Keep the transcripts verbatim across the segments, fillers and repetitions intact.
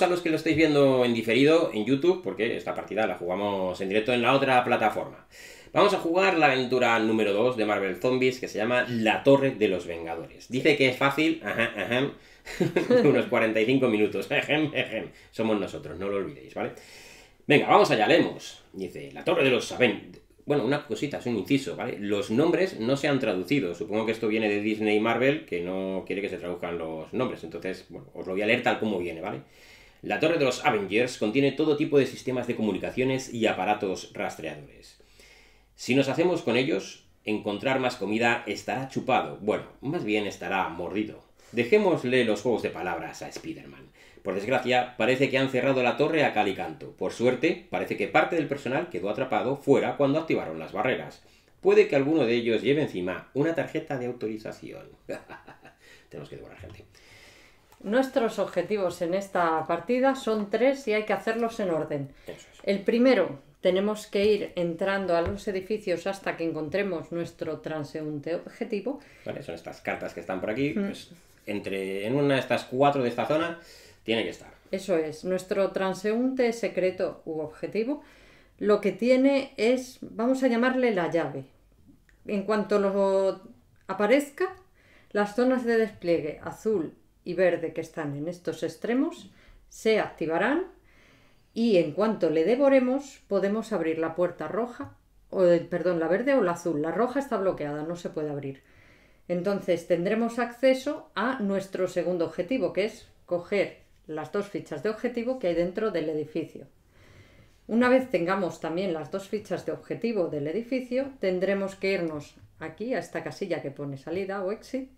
todos a los que lo estáis viendo en diferido en YouTube, porque esta partida la jugamos en directo en la otra plataforma. Vamos a jugar la aventura número dos de Marvel Zombies, que se llama La Torre de los Vengadores. Dice que es fácil, ajá, ajá, unos cuarenta y cinco minutos, somos nosotros, no lo olvidéis, ¿vale? Venga, vamos allá, leemos. Dice, La Torre de los Avengers. Bueno, una cosita, es un inciso, ¿vale? Los nombres no se han traducido. Supongo que esto viene de Disney y Marvel, que no quiere que se traduzcan los nombres. Entonces, bueno, os lo voy a leer tal como viene, ¿vale? La Torre de los Avengers contiene todo tipo de sistemas de comunicaciones y aparatos rastreadores. Si nos hacemos con ellos, encontrar más comida estará chupado. Bueno, más bien estará mordido. Dejémosle los juegos de palabras a Spider-Man. Por desgracia, parece que han cerrado la torre a cal y canto. Por suerte, parece que parte del personal quedó atrapado fuera cuando activaron las barreras. Puede que alguno de ellos lleve encima una tarjeta de autorización. Tenemos que devorar gente. Nuestros objetivos en esta partida son tres y hay que hacerlos en orden. Eso es. El primero... Tenemos que ir entrando a los edificios hasta que encontremos nuestro transeúnte objetivo. Vale, son estas cartas que están por aquí. Mm. Pues entre, en una de estas cuatro de esta zona tiene que estar. Eso es, nuestro transeúnte secreto u objetivo. Lo que tiene es, vamos a llamarle la llave. En cuanto lo aparezca, las zonas de despliegue azul y verde que están en estos extremos se activarán. Y en cuanto le devoremos, podemos abrir la puerta roja, o perdón, la verde o la azul. La roja está bloqueada, no se puede abrir. Entonces tendremos acceso a nuestro segundo objetivo, que es coger las dos fichas de objetivo que hay dentro del edificio. Una vez tengamos también las dos fichas de objetivo del edificio, tendremos que irnos aquí, a esta casilla que pone salida o exit,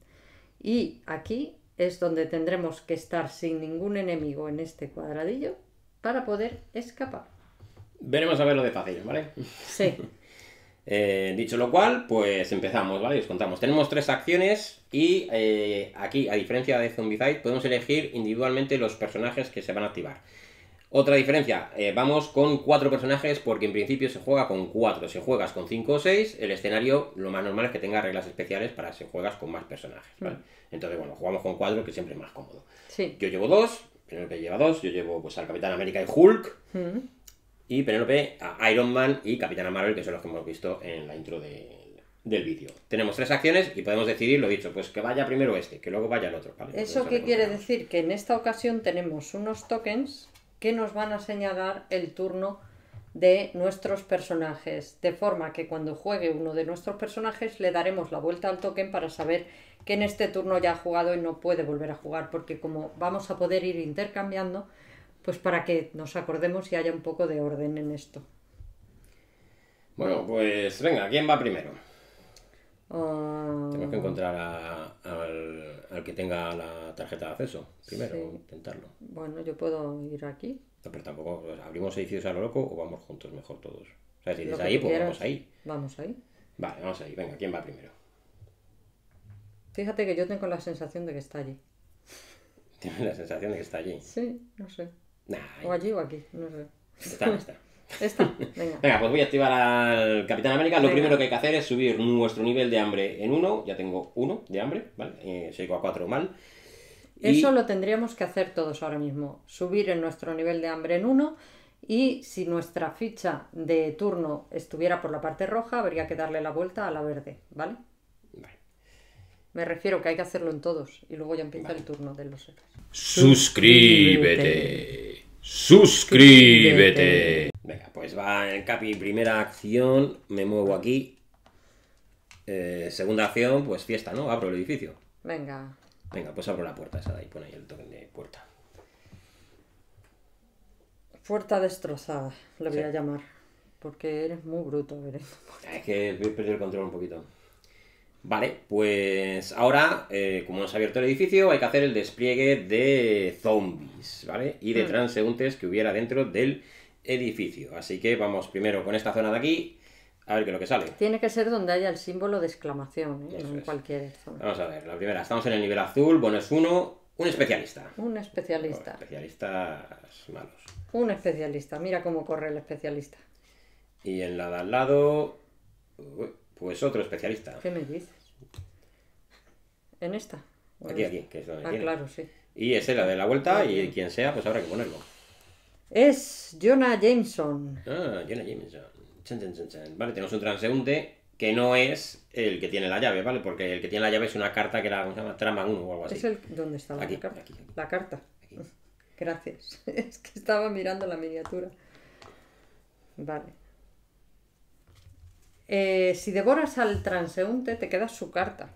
y aquí es donde tendremos que estar sin ningún enemigo en este cuadradillo, para poder escapar. Veremos a ver lo de fácil, ¿vale? Sí. eh, dicho lo cual, pues empezamos, ¿vale? Os contamos. Tenemos tres acciones y eh, aquí, a diferencia de Zombicide, podemos elegir individualmente los personajes que se van a activar. Otra diferencia, eh, vamos con cuatro personajes porque en principio se juega con cuatro. Si juegas con cinco o seis, el escenario lo más normal es que tenga reglas especiales para si juegas con más personajes, ¿vale? Mm. Entonces, bueno, jugamos con cuatro, que siempre es más cómodo. Sí. Yo llevo dos... Penélope lleva dos, yo llevo pues al Capitán América y Hulk, mm. y Penélope a Iron Man y Capitana Marvel, que son los que hemos visto en la intro de, del vídeo. Tenemos tres acciones y podemos decidir, lo dicho, pues que vaya primero este, que luego vaya el otro. ¿Vale? ¿Eso qué quiere decir? Que en esta ocasión tenemos unos tokens que nos van a señalar el turno de nuestros personajes, de forma que cuando juegue uno de nuestros personajes le daremos la vuelta al token para saber que en este turno ya ha jugado y no puede volver a jugar, porque como vamos a poder ir intercambiando, pues para que nos acordemos y haya un poco de orden en esto. Bueno, pues venga, ¿quién va primero? Uh... Tenemos que encontrar a, a, al, al que tenga la tarjeta de acceso primero, sí. Intentarlo. Bueno, yo puedo ir aquí. No, pero tampoco, o sea, ¿abrimos edificios a lo loco o vamos juntos mejor todos? O sea, si dices ahí, pues vamos ahí. Vamos ahí. Vale, vamos ahí. Venga, ¿quién va primero? Fíjate que yo tengo la sensación de que está allí. ¿Tienes la sensación de que está allí? Sí, no sé. Nah, o allí o aquí, no sé. Está, está. Está, venga. Venga, pues voy a activar al Capitán América. Lo venga. Primero que hay que hacer es subir nuestro nivel de hambre en uno. Ya tengo uno de hambre, ¿vale? Eh, soy a cuatro mal. Eso y... lo tendríamos que hacer todos ahora mismo, subir en nuestro nivel de hambre en uno y si nuestra ficha de turno estuviera por la parte roja, habría que darle la vuelta a la verde, ¿vale? Vale. Me refiero que hay que hacerlo en todos y luego ya empieza vale. el turno de los otros. ¡Suscríbete! ¡Suscríbete! ¡Suscríbete! Venga, pues va el Capi, primera acción, me muevo aquí. Eh, segunda acción, pues fiesta, ¿no? Abro el edificio. Venga. Venga, pues abro la puerta esa de ahí, pon ahí el token de puerta. Puerta destrozada, le voy sí. a llamar. Porque eres muy bruto, veré. Es que voy a perder el control un poquito. Vale, pues ahora, eh, como nos ha abierto el edificio, hay que hacer el despliegue de zombies, ¿vale? Y de mm. transeúntes que hubiera dentro del edificio. Así que vamos primero con esta zona de aquí. A ver qué es lo que sale. Tiene que ser donde haya el símbolo de exclamación, ¿eh? En cualquier zona. Vamos a ver, la primera, estamos en el nivel azul, bueno, es uno, un especialista. Un especialista. Oh, especialistas malos. Un especialista, mira cómo corre el especialista. Y en la de al lado, pues otro especialista. ¿Qué me dices? ¿En esta? Aquí, aquí, que es donde ah, tiene. Claro, sí. Y ese le da la vuelta y quien sea, pues habrá que ponerlo. Es Jonah Jameson. Ah, Jonah Jameson. Chan, chan, chan, chan. Vale, tenemos un transeúnte que no es el que tiene la llave, ¿vale? Porque el que tiene la llave es una carta que era, ¿cómo se llama? Trama uno o algo así. ¿Es el... ¿Dónde estaba aquí, la carta? Aquí, aquí. La carta. Aquí. Gracias. Es que estaba mirando la miniatura. Vale. Eh, si devoras al transeúnte, te quedas su carta.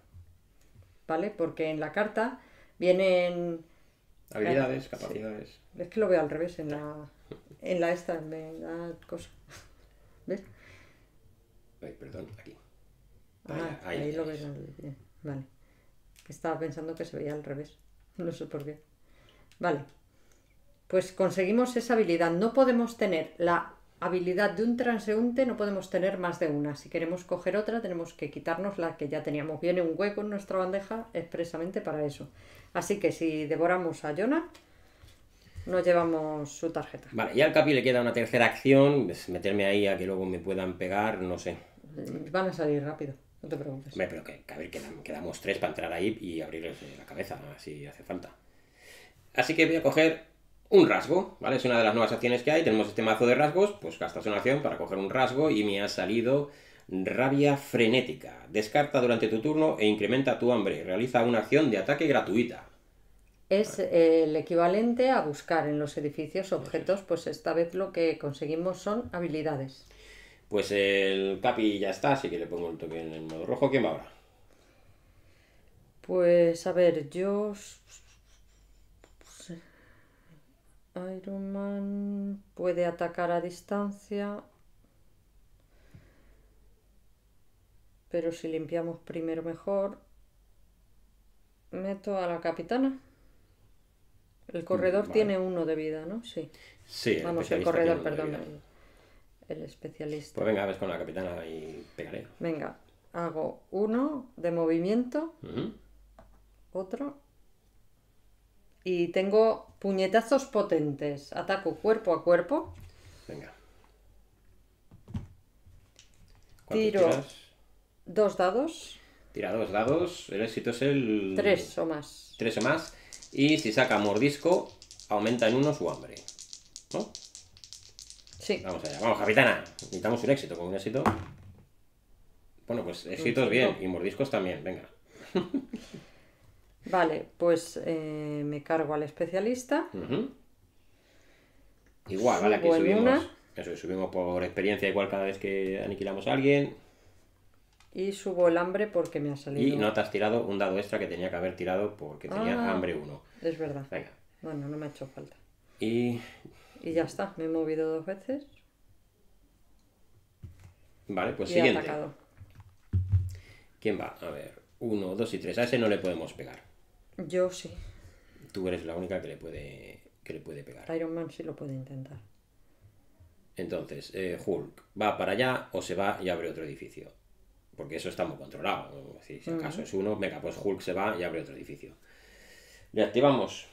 ¿Vale? Porque en la carta vienen... habilidades, eh, capacidades... Sí. Es que lo veo al revés, en la... en la esta me da cosa. ¿Ves? Ay, perdón, aquí. Ahí, ah, ahí, ahí lo ves. Al... Vale. Estaba pensando que se veía al revés. No sé por qué. Vale. Pues conseguimos esa habilidad. No podemos tener la habilidad de un transeúnte, no podemos tener más de una. Si queremos coger otra, tenemos que quitarnos la que ya teníamos. Viene un hueco en nuestra bandeja expresamente para eso. Así que si devoramos a Jonah, nos llevamos su tarjeta. Vale, y al Capi le queda una tercera acción, es meterme ahí a que luego me puedan pegar, no sé. Van a salir rápido, no te preocupes. Hombre, pero que, que a ver, quedan, quedamos tres para entrar ahí y abrirles la cabeza, ¿no? Si hace falta. Así que voy a coger... un rasgo, ¿vale? Es una de las nuevas acciones que hay. Tenemos este mazo de rasgos, pues gastas una acción para coger un rasgo y me ha salido rabia frenética. Descarta durante tu turno e incrementa tu hambre. Realiza una acción de ataque gratuita. Es vale. El equivalente a buscar en los edificios objetos, pues esta vez lo que conseguimos son habilidades. Pues el Capi ya está, así que le pongo el toque en el modo rojo. ¿Quién va ahora? Pues a ver, yo... Iron Man puede atacar a distancia, pero si limpiamos primero mejor. Meto a la capitana. El corredor vale. Tiene uno de vida, ¿no? Sí. Sí. Vamos, el, el corredor, perdón. El, el especialista. Pues venga, ves con la capitana y pegaré. Venga, hago uno de movimiento, uh-huh. Otro. Y tengo puñetazos potentes. Ataco cuerpo a cuerpo. Venga. Tiro tiras? dos dados. Tira dos dados. El éxito es el... Tres o más. Tres o más. Y si saca mordisco, aumenta en uno su hambre. ¿No? Sí. Vamos allá. Vamos, capitana. Necesitamos un éxito. Con un éxito... Bueno, pues éxitos bien. Y mordiscos también. Venga. Vale, pues eh, me cargo al especialista. Uh-huh. Igual, vale, aquí subimos. Una. Eso, subimos por experiencia, igual cada vez que aniquilamos a alguien. Y subo el hambre porque me ha salido. Y no te has tirado un dado extra que tenía que haber tirado porque tenía ah, hambre uno. Es verdad. Venga. Bueno, no me ha hecho falta. Y... y ya está, me he movido dos veces. Vale, pues y siguiente. He atacado. ¿Quién va? A ver, uno, dos y tres. A ese no le podemos pegar. Yo sí. Tú eres la única que le puede que le puede pegar. Iron Man sí lo puede intentar. Entonces, eh, Hulk va para allá o se va y abre otro edificio. Porque eso está muy controlado. Si, si acaso uh-huh. es uno, venga, pues Hulk se va y abre otro edificio. ¿Le activamos?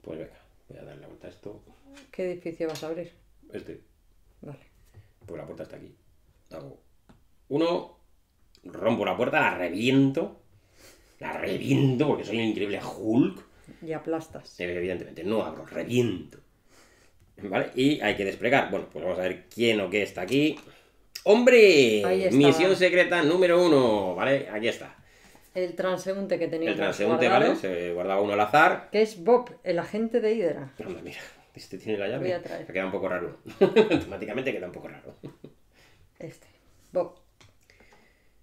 Pues venga, voy a darle la vuelta a esto. ¿Qué edificio vas a abrir? Este. Vale. Pues la puerta está aquí. Hago uno, rompo la puerta, la reviento. La reviento porque soy un increíble Hulk. Y aplastas. Evidentemente, no abro, reviento. ¿Vale? Y hay que desplegar. Bueno, pues vamos a ver quién o qué está aquí. ¡Hombre! Misión secreta número uno. ¿Vale? Aquí está. El transeúnte que tenía. El transeúnte, guardado, ¿vale? Se guardaba uno al azar. Que es Bob, el agente de Hydra. Anda, mira. Este tiene la llave. Voy a traer. Queda un poco raro. Automáticamente queda un poco raro. Este. Bob.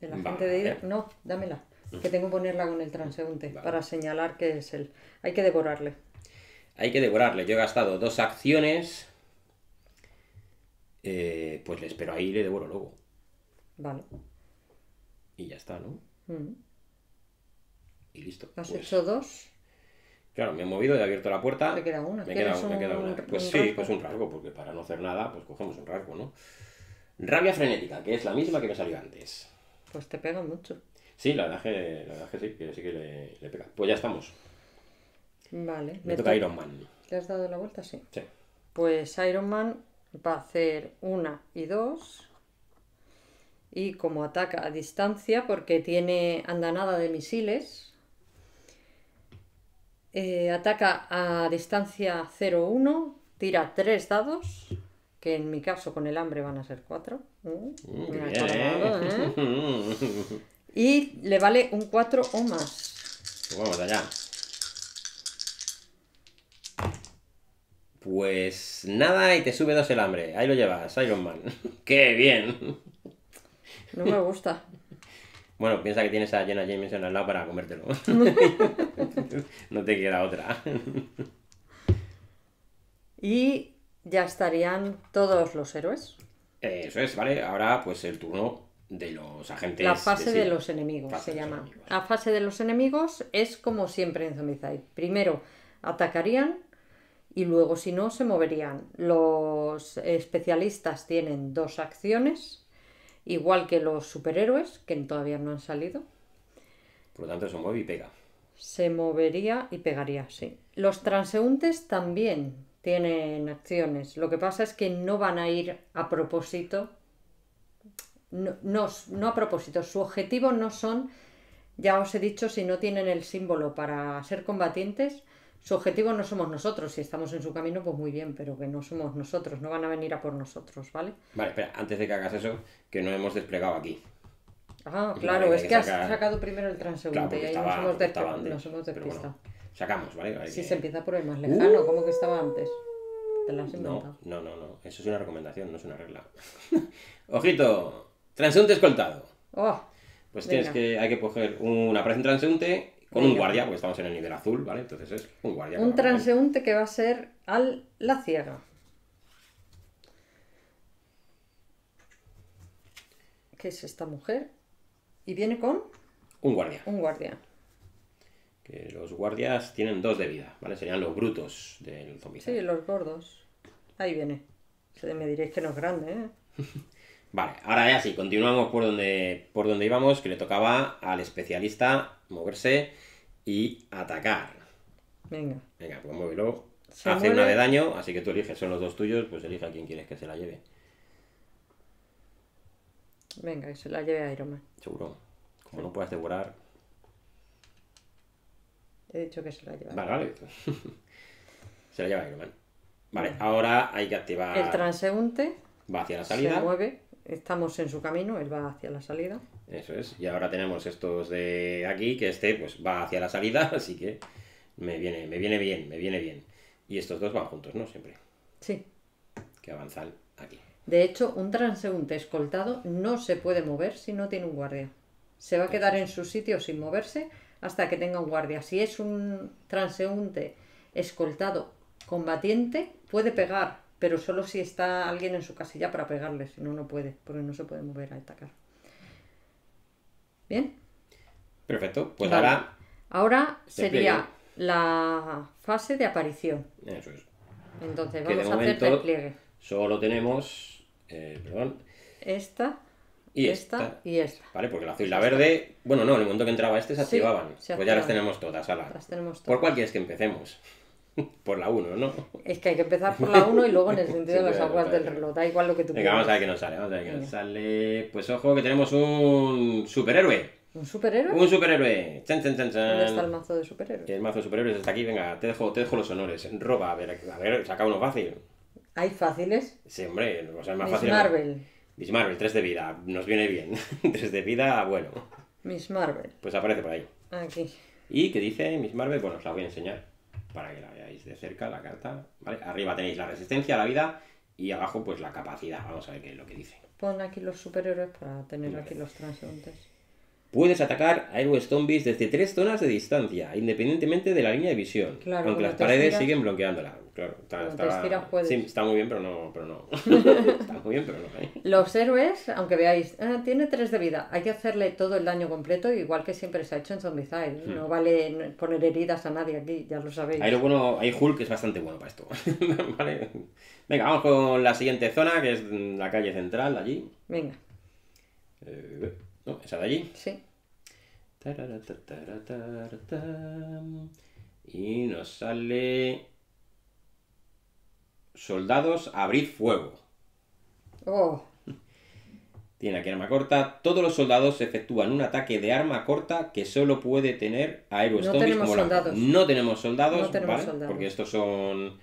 El agente vale. de Hydra. No, dámela. Que tengo que ponerla con el transeúnte vale. para señalar que es él. Hay que devorarle. Hay que devorarle. Yo he gastado dos acciones. Eh, pues le espero ahí y le devoro luego. Vale. Y ya está, ¿no? Mm. Y listo. ¿Has pues... hecho dos? Claro, me he movido y he abierto la puerta. Me queda una. Me queda, un, me queda una. Pues un sí, rasgo? Pues un rasgo, porque para no hacer nada, pues cogemos un rasgo, ¿no? Rabia frenética, que es la misma que me salió antes. Pues te pega mucho. Sí, la verdad que, la verdad que sí, que sí que le, le pega. Pues ya estamos. Vale. Me toca Iron Man. ¿Te has dado la vuelta? Sí. Sí. Pues Iron Man va a hacer una y dos. Y como ataca a distancia, porque tiene andanada de misiles, Eh, ataca a distancia cero uno, tira tres dados, que en mi caso con el hambre van a ser cuatro. Uh, uh, bien. Acabado, ¿eh? Y le vale un cuatro o más. Pues vamos allá. Pues nada, y te sube dos el hambre. Ahí lo llevas, Iron Man. ¡Qué bien! No me gusta. Bueno, piensa que tienes a Jonah Jameson al lado para comértelo. No te queda otra. Y ya estarían todos los héroes. Eso es, vale. Ahora pues el turno de los agentes. La fase de, de los enemigos fase se llama. Enemigos. La fase de los enemigos es como siempre en Zombicide. Primero atacarían y luego si no se moverían. Los especialistas tienen dos acciones. Igual que los superhéroes, que todavía no han salido. Por lo tanto, se mueve y pega. Se movería y pegaría, sí. Los transeúntes también tienen acciones. Lo que pasa es que no van a ir a propósito. No, no, no a propósito. Su objetivo no son, ya os he dicho, si no tienen el símbolo para ser combatientes, su objetivo no somos nosotros. Si estamos en su camino, pues muy bien, pero que no somos nosotros, no van a venir a por nosotros, ¿vale? Vale, espera, antes de que hagas eso, que no hemos desplegado aquí. Ah, claro, vale, es que, que sacar... has sacado primero el transeúnte, claro, y ahí estaba, nos hemos despistado. Nos hemos despistado. Bueno, sacamos, ¿vale? Vale, si que... se empieza por el más lejano, uh... como que estaba antes. Te lo has inventado. No, no, no, no, eso es una recomendación, no es una regla. Ojito, transeúnte escoltado. Oh, pues tienes venga. que, hay que coger un aparece un transeúnte. Con un guardia, porque estamos en el nivel azul, ¿vale? Entonces es un guardia. Un transeúnte que va a ser al la ciega. ¿Qué es esta mujer? Y viene con... Un guardia. Un guardia. Que los guardias tienen dos de vida, ¿vale? Serían los brutos del Zombicide. Sí, los gordos. Ahí viene. Me diréis que no es grande, ¿eh? Vale, ahora ya sí, continuamos por donde, por donde íbamos, que le tocaba al especialista moverse y atacar. Venga. Venga, pues muévelo. Se Hace muere. una de daño, así que tú eliges, son los dos tuyos, pues elige a quién quieres que se la lleve. Venga, que se la lleve a Iron Man. Seguro. Como sí. no puedas devorar... He dicho que se la lleva. Vale, vale. Se la lleva Iron Man. Vale, vale, ahora hay que activar... El transeúnte. Va hacia la salida. Se mueve. Estamos en su camino, él va hacia la salida. Eso es, y ahora tenemos estos de aquí, que este pues va hacia la salida, así que me viene, me viene bien, me viene bien. Y estos dos van juntos, ¿no? Siempre. Sí. Que avanzan aquí. De hecho, un transeúnte escoltado no se puede mover si no tiene un guardia. Se va a quedar en su sitio sin moverse hasta que tenga un guardia. Si es un transeúnte escoltado combatiente, puede pegar. Pero solo si está alguien en su casilla para pegarle, si no, no puede, porque no se puede mover a atacar. ¿Bien? Perfecto, pues vale. ahora... Ahora sería la fase de aparición. Eso es. Entonces vamos a hacer despliegue. Solo tenemos... Eh, perdón. Esta, y esta, esta y esta. Vale, porque la azul y la verde... Bueno, no, en el momento que entraba este se activaban. Sí, se activaban. Pues ya las tenemos todas, ala. Las tenemos todas. ¿Por cuál quieres que empecemos? Por la uno, ¿no? Es que hay que empezar por la uno y luego en el sentido sí, de las aguas del reloj. Da igual lo que tú Venga, quieras. Vamos a ver qué nos sale. Vamos a ver qué nos sale. Pues ojo, que tenemos un superhéroe. ¿Un superhéroe? Un superhéroe. Chan, chan, chan, chan. ¿Dónde está el mazo de superhéroes? El mazo de superhéroes está aquí. Venga, te dejo, te dejo los honores. Roba, a ver, a ver, saca uno fácil. ¿Hay fáciles? Sí, hombre. O sea, es más Miss fácil. Miss Marvel. Miss Marvel, tres de vida. Nos viene bien. tres de vida, bueno. Miss Marvel. Pues aparece por ahí. Aquí. ¿Y qué dice Miss Marvel? Bueno, os la voy a enseñar. Para que la veáis de cerca, la carta, ¿vale? Arriba tenéis la resistencia, la vida, y abajo pues la capacidad. Vamos a ver qué es lo que dice. Pon aquí los superhéroes para tener vale. aquí los transeúntes. Puedes atacar a héroes zombies desde tres zonas de distancia, independientemente de la línea de visión. Claro, aunque las paredes estiras, siguen bloqueándola. Claro, está, está, puedes. Sí, está muy bien, pero no. Pero no. Está muy bien, pero no. ¿eh? Los héroes, aunque veáis, ah, tiene tres de vida. Hay que hacerle todo el daño completo, igual que siempre se ha hecho en Zombicide. Hmm. No vale poner heridas a nadie aquí, ya lo sabéis. Hay lo bueno, hay Hulk que es bastante bueno para esto. Vale. Venga, vamos con la siguiente zona, que es la calle central, allí. Venga. Eh... ¿No? ¿Esa de allí? Sí. Y nos sale... Soldados, abrid fuego. Oh. Tiene aquí arma corta. Todos los soldados efectúan un ataque de arma corta que solo puede tener a héroes zombies. No tenemos como soldados. La... No tenemos soldados, no tenemos ¿vale? soldados. Porque estos son...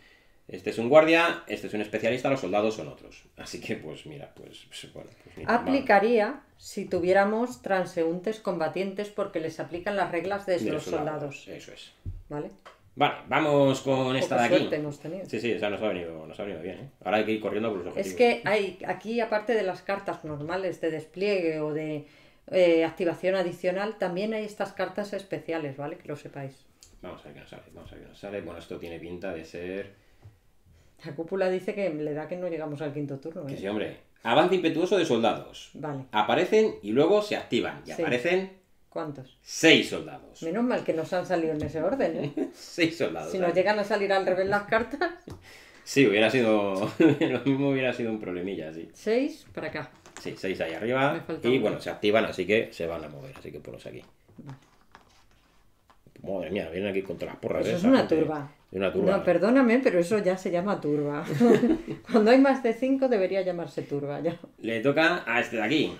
Este es un guardia, este es un especialista, los soldados son otros. Así que, pues mira, pues... pues, bueno, pues mira, aplicaría vale. si tuviéramos transeúntes combatientes porque les aplican las reglas de, de los soldados. soldados. Eso es. Vale. Vale, vamos con esta de aquí. Hemos tenido. Sí, sí, o sea, nos ha venido, nos ha venido bien, ¿eh? Ahora hay que ir corriendo por los objetivos. Es que hay aquí, aparte de las cartas normales de despliegue o de eh, activación adicional, también hay estas cartas especiales, ¿vale? Que lo sepáis. Vamos a ver qué nos sale, vamos a ver qué nos sale. Bueno, esto tiene pinta de ser... La cúpula dice que le da que no llegamos al quinto turno, ¿eh? Que sí, hombre. Avance impetuoso de soldados. Vale. Aparecen y luego se activan. Y sí. aparecen... ¿Cuántos? Seis soldados. Menos mal que nos han salido en ese orden, ¿eh? Seis soldados. Si ¿sabes? Nos llegan a salir al revés las cartas... Sí, hubiera sido... Lo mismo hubiera sido un problemilla, sí. Seis para acá. Sí, seis ahí arriba. Y un... bueno, se activan, así que se van a mover. Así que ponlos aquí. Vale. Madre mía, vienen aquí contra las porras. Eso es una turba. Es una turba. No, perdóname, pero eso ya se llama turba. Cuando hay más de cinco debería llamarse turba ya. Le toca a este de aquí.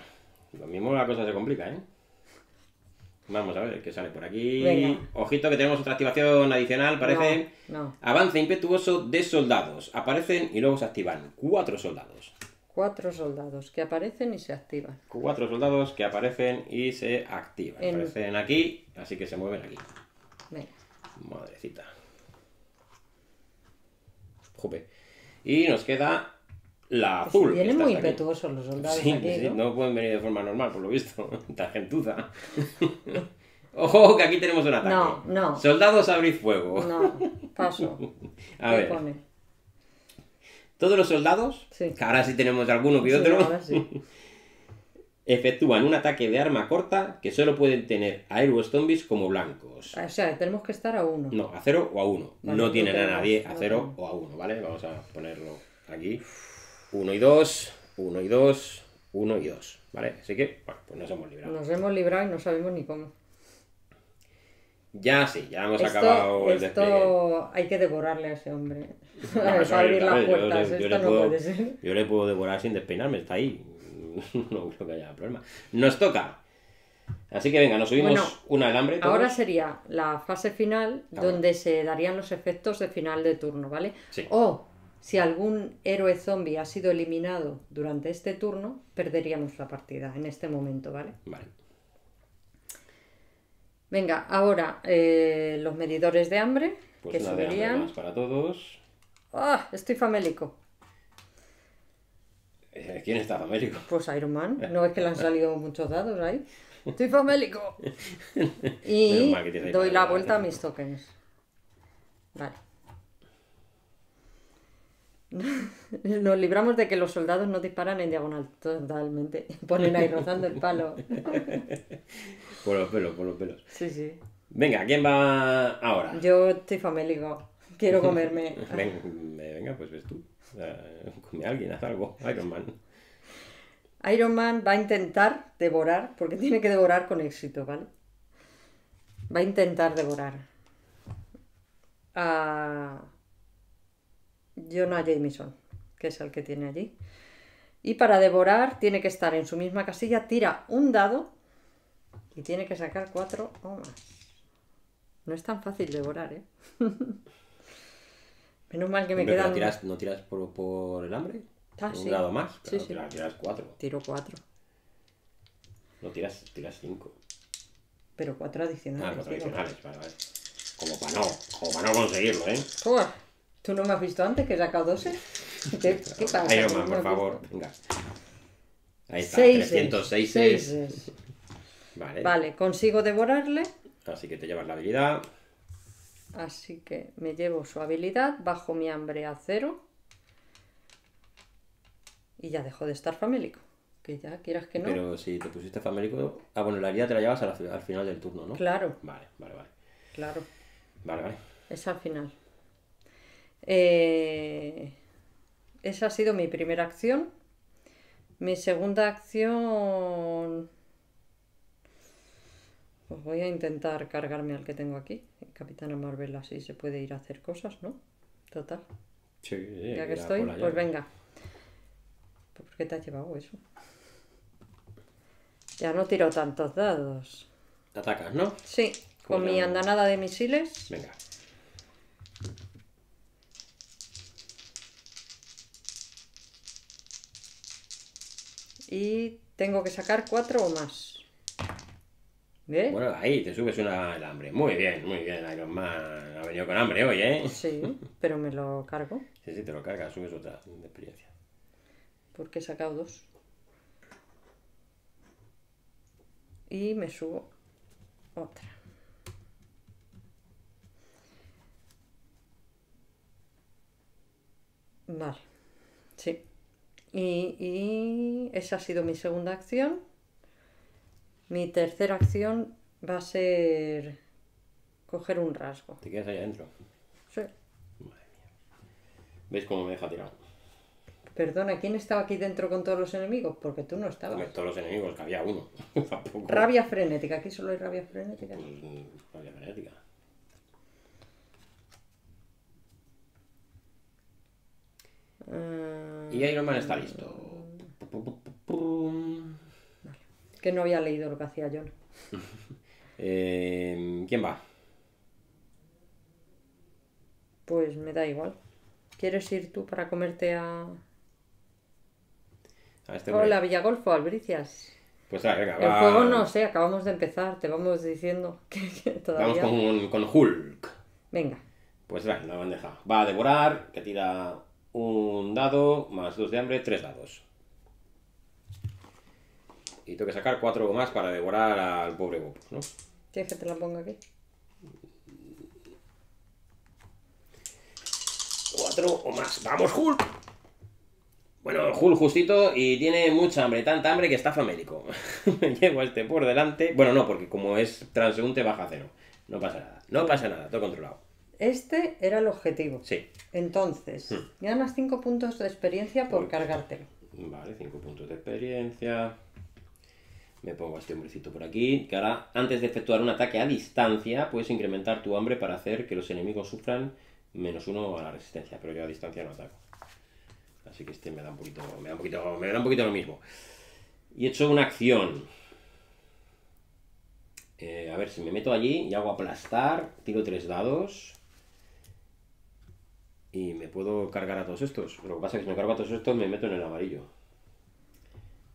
Lo mismo la cosa se complica, ¿eh? Vamos a ver qué sale por aquí. Venga. Ojito que tenemos otra activación adicional, parece. No, no. Avance impetuoso de soldados. Aparecen y luego se activan. Cuatro soldados. Cuatro soldados que aparecen y se activan. Cuatro soldados que aparecen y se activan. En... Aparecen aquí, así que se mueven aquí. Venga. Madrecita. Jope. Y nos queda... La azul. Vienen muy impetuosos los soldados. Sí, aquí, sí, ¿no? No pueden venir de forma normal, por lo visto. Targentuda. Ojo, que aquí tenemos un ataque. No, no. Soldados, abrid fuego. No, paso. A ver. Pone? Todos los soldados, sí. que ahora sí tenemos alguno que sí, otro, ahora sí. efectúan un ataque de arma corta que solo pueden tener a héroes zombies como blancos. O sea, tenemos que estar a uno. No, a cero o a uno. Vale, no tienen a nadie a cero o a uno, ¿vale? Vamos a ponerlo aquí. uno y dos, uno y dos, uno y dos, ¿vale? Así que, bueno, pues nos hemos librado. Nos hemos librado y no sabemos ni cómo. Ya sí, ya hemos esto, acabado el esto despliegue. Hay que devorarle a ese hombre. No, a ver, abrir las puertas, yo, yo, yo, esto no puedo, puede ser. Yo le puedo devorar sin despeinarme, está ahí. No creo que haya problema. Nos toca. Así que venga, nos subimos bueno, un alambre. ¿Todos? Ahora sería la fase final, ah, donde bueno. se darían los efectos de final de turno, ¿vale? Sí. O... Si algún héroe zombie ha sido eliminado durante este turno, perderíamos la partida en este momento, ¿vale? Vale. Venga, ahora eh, los medidores de hambre, pues que una subirían... De hambre para todos. ¡Ah! ¡Oh, estoy famélico! Eh, ¿Quién está famélico? Pues Iron Man. No es que le han salido muchos dados ahí. ¡Estoy famélico! Y doy la vuelta a mis tokens. Vale. Nos libramos de que los soldados no disparan en diagonal totalmente. Ponen ahí rozando el palo. Por los pelos, por los pelos. Sí, sí. Venga, ¿quién va ahora? Yo estoy famélico. Quiero comerme. Venga, pues ves tú. Come a alguien, haz algo. Iron Man. Iron Man va a intentar devorar, porque tiene que devorar con éxito, ¿vale? Va a intentar devorar. Ah... Jonah Jameson, que es el que tiene allí. Y para devorar tiene que estar en su misma casilla, tira un dado y tiene que sacar cuatro o más. No es tan fácil devorar, ¿eh? Menos mal que me Hombre, quedan... Tiras, ¿No tiras por, por el hambre? Ah, un sí. dado más, claro, sí, sí. Tiras, tiras cuatro. Tiro cuatro. No, tiras, tiras cinco. Pero cuatro adicionales. Ah, cuatro adicionales, vale, vale. Como para no, como para no conseguirlo, ¿eh? ¡Uf! ¿Tú no me has visto antes que he sacado doce? ¿Qué, qué pasa? Iron Man, por favor, venga. Ahí está, trescientos seis. Vale. Vale, consigo devorarle. Así que te llevas la habilidad. Así que me llevo su habilidad, bajo mi hambre a cero. Y ya dejo de estar famélico. Que ya quieras que no. Pero si te pusiste famélico... Ah, bueno, la habilidad te la llevas al, al final del turno, ¿no? Claro. Vale, vale, vale. Claro. Vale, vale. Es al final. Eh, esa ha sido mi primera acción. Mi segunda acción, pues voy a intentar cargarme al que tengo aquí. Capitana Marvel, así se puede ir a hacer cosas, ¿no? Total. Sí, sí, ya que estoy, pues venga. ¿Por qué te has llevado eso? Ya no tiro tantos dados. Te atacas, ¿no? Sí, con mi andanada de misiles. Venga. Y tengo que sacar cuatro o más. ¿Bien? Bueno, ahí te subes una el hambre. Muy bien, muy bien. Iron Man ha venido con hambre hoy, ¿eh? Sí, pero me lo cargo. Sí, sí, te lo cargas, subes otra de experiencia. Porque he sacado dos. Y me subo otra. Vale, sí. Y, y esa ha sido mi segunda acción. Mi tercera acción va a ser coger un rasgo. ¿Te quedas ahí adentro? Sí. Madre mía. ¿Ves cómo me deja tirado? Perdona, ¿quién estaba aquí dentro con todos los enemigos? Porque tú no estabas. Con todos los enemigos, que había uno. Tampoco. Rabia frenética, aquí solo hay rabia frenética. Pues, rabia frenética. Y Iron Man está listo. Vale. Que no había leído lo que hacía John. eh, ¿Quién va? Pues me da igual. ¿Quieres ir tú para comerte a... a este Hola, güey. Villagolfo, Albricias? Pues a ver, venga, va. El juego no sé, acabamos de empezar. Te vamos diciendo que, que todavía... Vamos con, con Hulk. Venga. Pues va, la bandeja. Va a devorar, que tira... un dado, más dos de hambre, tres dados. Y tengo que sacar cuatro o más para devorar al pobre Bob, ¿no? ¿Quieres que te la ponga aquí? Cuatro o más. ¡Vamos, Hulk! Bueno, Hulk justito y tiene mucha hambre, tanta hambre que está famélico. Me llevo a este por delante. Bueno, no, porque como es transeúnte baja a cero. No pasa nada, no pasa nada, todo controlado. Este era el objetivo. Sí. Entonces, hmm. ganas cinco puntos de experiencia por Uy, cargártelo. Vale, cinco puntos de experiencia. Me pongo a este hombrecito por aquí. Que ahora, antes de efectuar un ataque a distancia, puedes incrementar tu hambre para hacer que los enemigos sufran menos uno a la resistencia. Pero yo a distancia no ataco. Así que este me da un poquito, me da un poquito, me da un poquito lo mismo. Y he hecho una acción. Eh, a ver, si me meto allí y hago aplastar, tiro tres dados... Y me puedo cargar a todos estos. Lo que pasa es que si me cargo a todos estos me meto en el amarillo.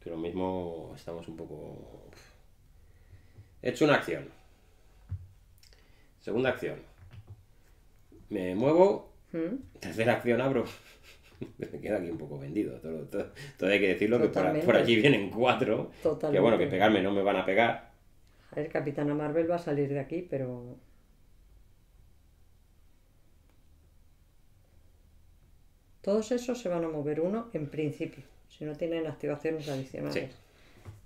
Que lo mismo estamos un poco... He hecho una acción. Segunda acción. Me muevo. ¿Mm? Tercera acción abro. Me queda aquí un poco vendido. Todo, todo, todo hay que decirlo. Totalmente. Que por, por allí vienen cuatro. Totalmente. Que bueno, que pegarme no me van a pegar. A ver, Capitana Marvel va a salir de aquí, pero... Todos esos se van a mover uno en principio, si no tienen activaciones adicionales. Sí.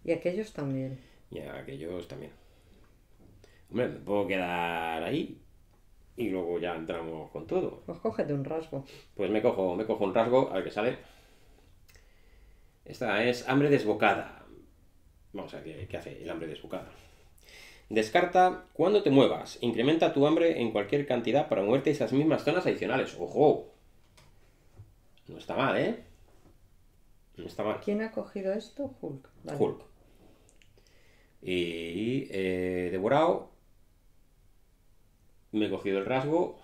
Y aquellos también. Y aquellos también. Hombre, me puedo quedar ahí y luego ya entramos con todo. Pues cógete un rasgo. Pues me cojo, me cojo un rasgo, a ver qué sale. Esta es hambre desbocada. Vamos a ver qué hace el hambre desbocada. Descarta cuando te muevas. Incrementa tu hambre en cualquier cantidad para moverte esas mismas zonas adicionales. ¡Ojo! No está mal, ¿eh? No está mal. ¿Quién ha cogido esto? Hulk. Vale. Hulk. Y eh, devorado. Me he cogido el rasgo.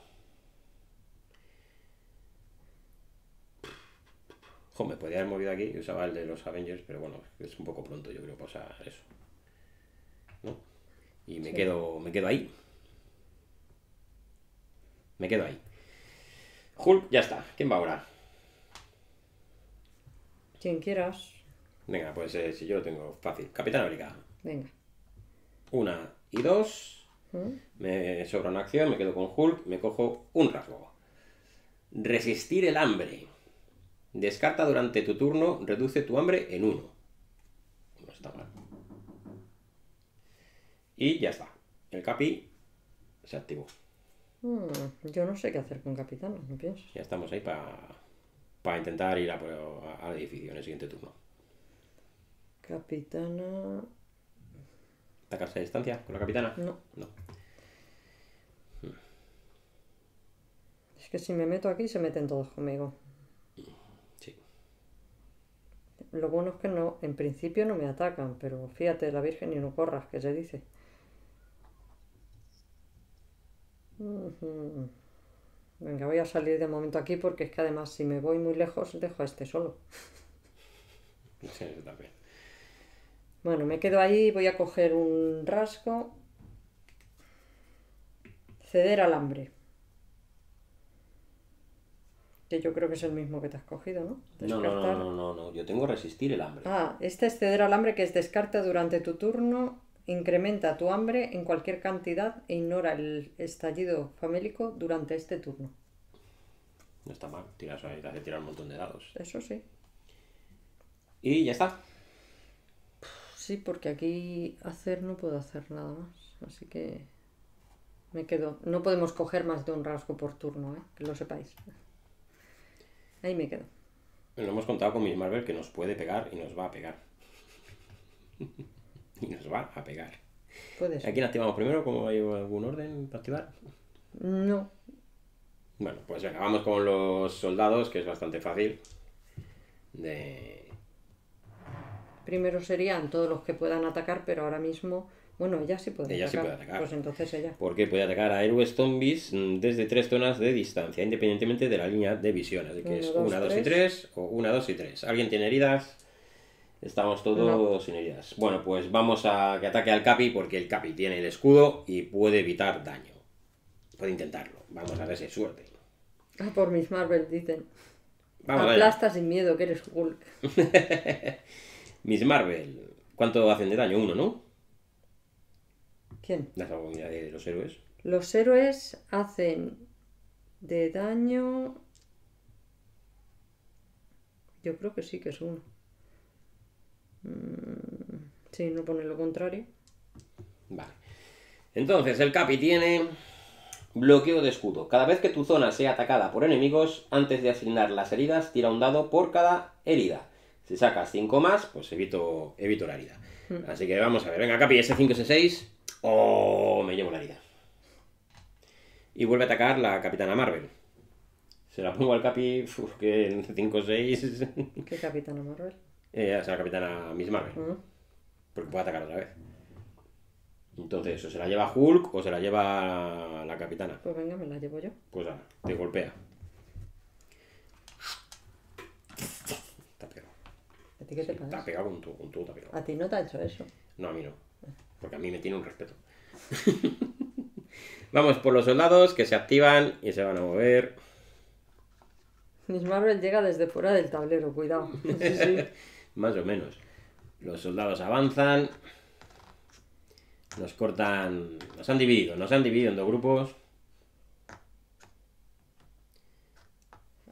Jo, me podía haber movido aquí. Usaba el de los Avengers, pero bueno, es un poco pronto, yo creo, para usar eso. ¿No? Y me, sí. quedo, me quedo ahí. Me quedo ahí. Hulk, ya está. ¿Quién va ahora? Quien quieras. Venga, pues eh, si yo lo tengo fácil. Capitán América. Venga. Una y dos. ¿Mm? Me sobra una acción, me quedo con Hulk, me cojo un rasgo. Resistir el hambre. Descarta durante tu turno, reduce tu hambre en uno. No está mal. Y ya está. El Capi se activó. Mm, yo no sé qué hacer con Capitán, no pienso. Ya estamos ahí para... para intentar ir al edificio en el siguiente turno. Capitana... ¿Atacarse a distancia con la capitana? No. No. Es que si me meto aquí se meten todos conmigo. Sí. Lo bueno es que no, en principio no me atacan, pero fíjate, la Virgen y no corras, que se dice. Uh-huh. Venga, voy a salir de momento aquí porque es que además si me voy muy lejos dejo a este solo. Sí, yo también. Bueno, me quedo ahí, voy a coger un rasgo. Ceder al hambre. Que yo creo que es el mismo que te has cogido, ¿no? Descartar... No, no, no, no, no, yo tengo resistir el hambre. Ah, este es ceder al hambre, que es descarta durante tu turno, incrementa tu hambre en cualquier cantidad e ignora el estallido famélico durante este turno. No está mal, tiras, hay que tirar un montón de dados. Eso sí. Y ya está. Sí, porque aquí hacer no puedo hacer nada más, así que me quedo. No podemos coger más de un rasgo por turno, ¿eh? Que lo sepáis. Ahí me quedo. Bueno, hemos contado con Miss Marvel que nos puede pegar y nos va a pegar. Y nos va a pegar. Puede ser. ¿A quién activamos primero? ¿Cómo hay algún orden para activar? No. Bueno, pues venga, vamos con los soldados, que es bastante fácil. De... Primero serían todos los que puedan atacar, pero ahora mismo... Bueno, ella sí puede ella atacar. Ella sí puede atacar. Pues entonces ella. Porque puede atacar a héroes zombies desde tres zonas de distancia, independientemente de la línea de visión. Así que uno, es una, dos y tres o una, dos y tres. ¿Alguien tiene heridas? Estamos todos no. sin heridas. Bueno, pues vamos a que ataque al Capi, porque el Capi tiene el escudo y puede evitar daño. Puede intentarlo. Vamos a ver si hay suerte. Ah, por Miss Marvel, dicen. Vamos Aplasta sin miedo, que eres Hulk. Miss Marvel. ¿Cuánto hacen de daño? Uno, ¿no? ¿Quién? La comunidad de los héroes. Los héroes hacen de daño... Yo creo que sí que es uno. Sí, no pone lo contrario. Vale. Entonces, el Capi tiene... Bloqueo de escudo. Cada vez que tu zona sea atacada por enemigos, antes de asignar las heridas, tira un dado por cada herida. Si sacas cinco más, pues evito, evito la herida. Mm. Así que vamos a ver. Venga, Capi, ese cinco, ese seis... Oh, me llevo la herida. Y vuelve a atacar la Capitana Marvel. Se la pongo al Capi, uf, que en cinco seis... ¿Qué Capitana Marvel? Eh, o sea, la Capitana Miss Marvel. Uh-huh. Porque puede atacar otra vez. Entonces, o se la lleva Hulk o se la lleva la Capitana. Pues venga, me la llevo yo. Pues ahora, te golpea. Está pegado. ¿A ti qué te sí, pasa? Está pegado con tu, con tu, está pegado. ¿A ti no te ha hecho eso? No, a mí no. Porque a mí me tiene un respeto. Vamos por los soldados que se activan y se van a mover. Miss Marvel llega desde fuera del tablero, cuidado. Sí, sí. Más o menos. Los soldados avanzan. Nos cortan... Nos han dividido, nos han dividido en dos grupos.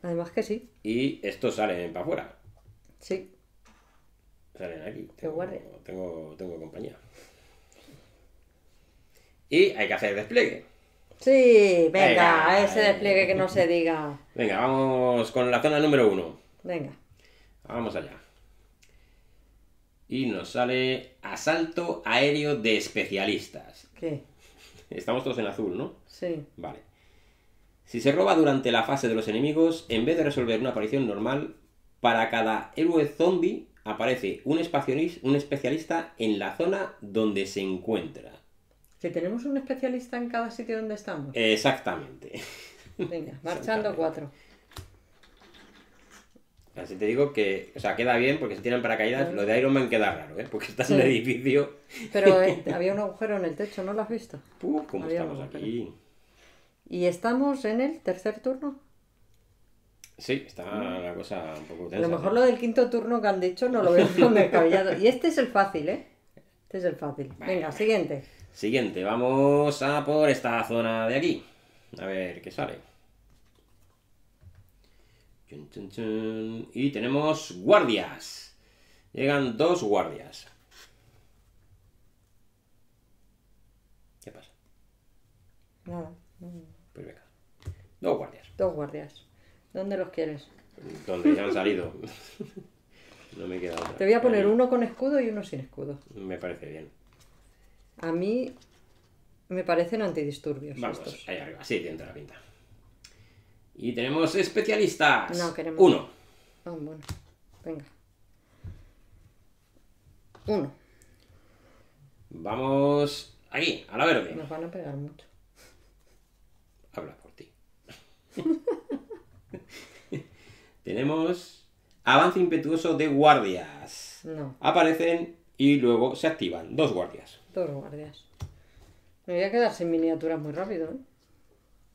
Además que sí. Y estos salen para afuera. Sí. Salen aquí. Tengo, tengo, tengo compañía. Y hay que hacer despliegue. Sí, venga, venga ese despliegue que no se diga. Venga, vamos con la zona número uno. Venga. Vamos allá. Y nos sale asalto aéreo de especialistas. ¿Qué? Estamos todos en azul, ¿no? Sí. Vale. Si se roba durante la fase de los enemigos, en vez de resolver una aparición normal, para cada héroe zombie aparece un especialista en la zona donde se encuentra. ¿Que tenemos un especialista en cada sitio donde estamos? Exactamente. Venga, marchando cuatro. Así te digo que, o sea, queda bien porque si tienen paracaídas, sí. Lo de Iron Man queda raro, ¿eh? Porque estás sí. en el edificio. Pero eh, había un agujero en el techo, ¿no lo has visto? Puh, ¿cómo había estamos aquí? ¿Y estamos en el tercer turno? Sí, está mm. la cosa un poco tensa. A lo mejor ¿no? lo del quinto turno que han dicho no lo veo tan descabellado. Y este es el fácil, ¿eh? Este es el fácil. Vale. Venga, siguiente. Siguiente, vamos a por esta zona de aquí. A ver qué sale. Y tenemos guardias. Llegan dos guardias. ¿Qué pasa? Nada. Pues venga. Dos guardias. Dos guardias. ¿Dónde los quieres? Donde ya han salido. No me queda otra. Te voy a poner uno con escudo y uno sin escudo. Me parece bien. A mí me parecen antidisturbios. Vamos, estos. Ahí arriba, sí, tiene la pinta. Y tenemos especialistas. No, queremos. Uno. Ah, bueno. Venga. uno. Vamos aquí, a la verde. Nos van a pegar mucho. Habla por ti. Tenemos avance impetuoso de guardias. No. Aparecen y luego se activan. Dos guardias. Dos guardias. Me voy a quedar sin miniaturas muy rápido, ¿eh?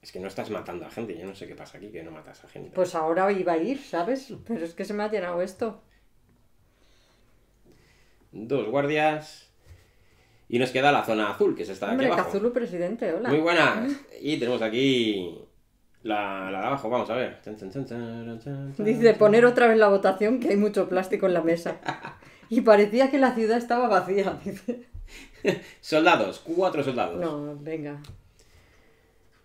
Es que no estás matando a gente. Yo no sé qué pasa aquí, que no matas a gente. Pues ahora iba a ir, ¿sabes? Pero es que se me ha llenado esto. Dos guardias. Y nos queda la zona azul, que es esta de aquí abajo. Hombre, Kazulu, presidente, hola. Muy buenas. Y tenemos aquí la, la de abajo, vamos a ver. Dice, poner otra vez la votación, que hay mucho plástico en la mesa. Y parecía que la ciudad estaba vacía, dice. Soldados, cuatro soldados. No, venga.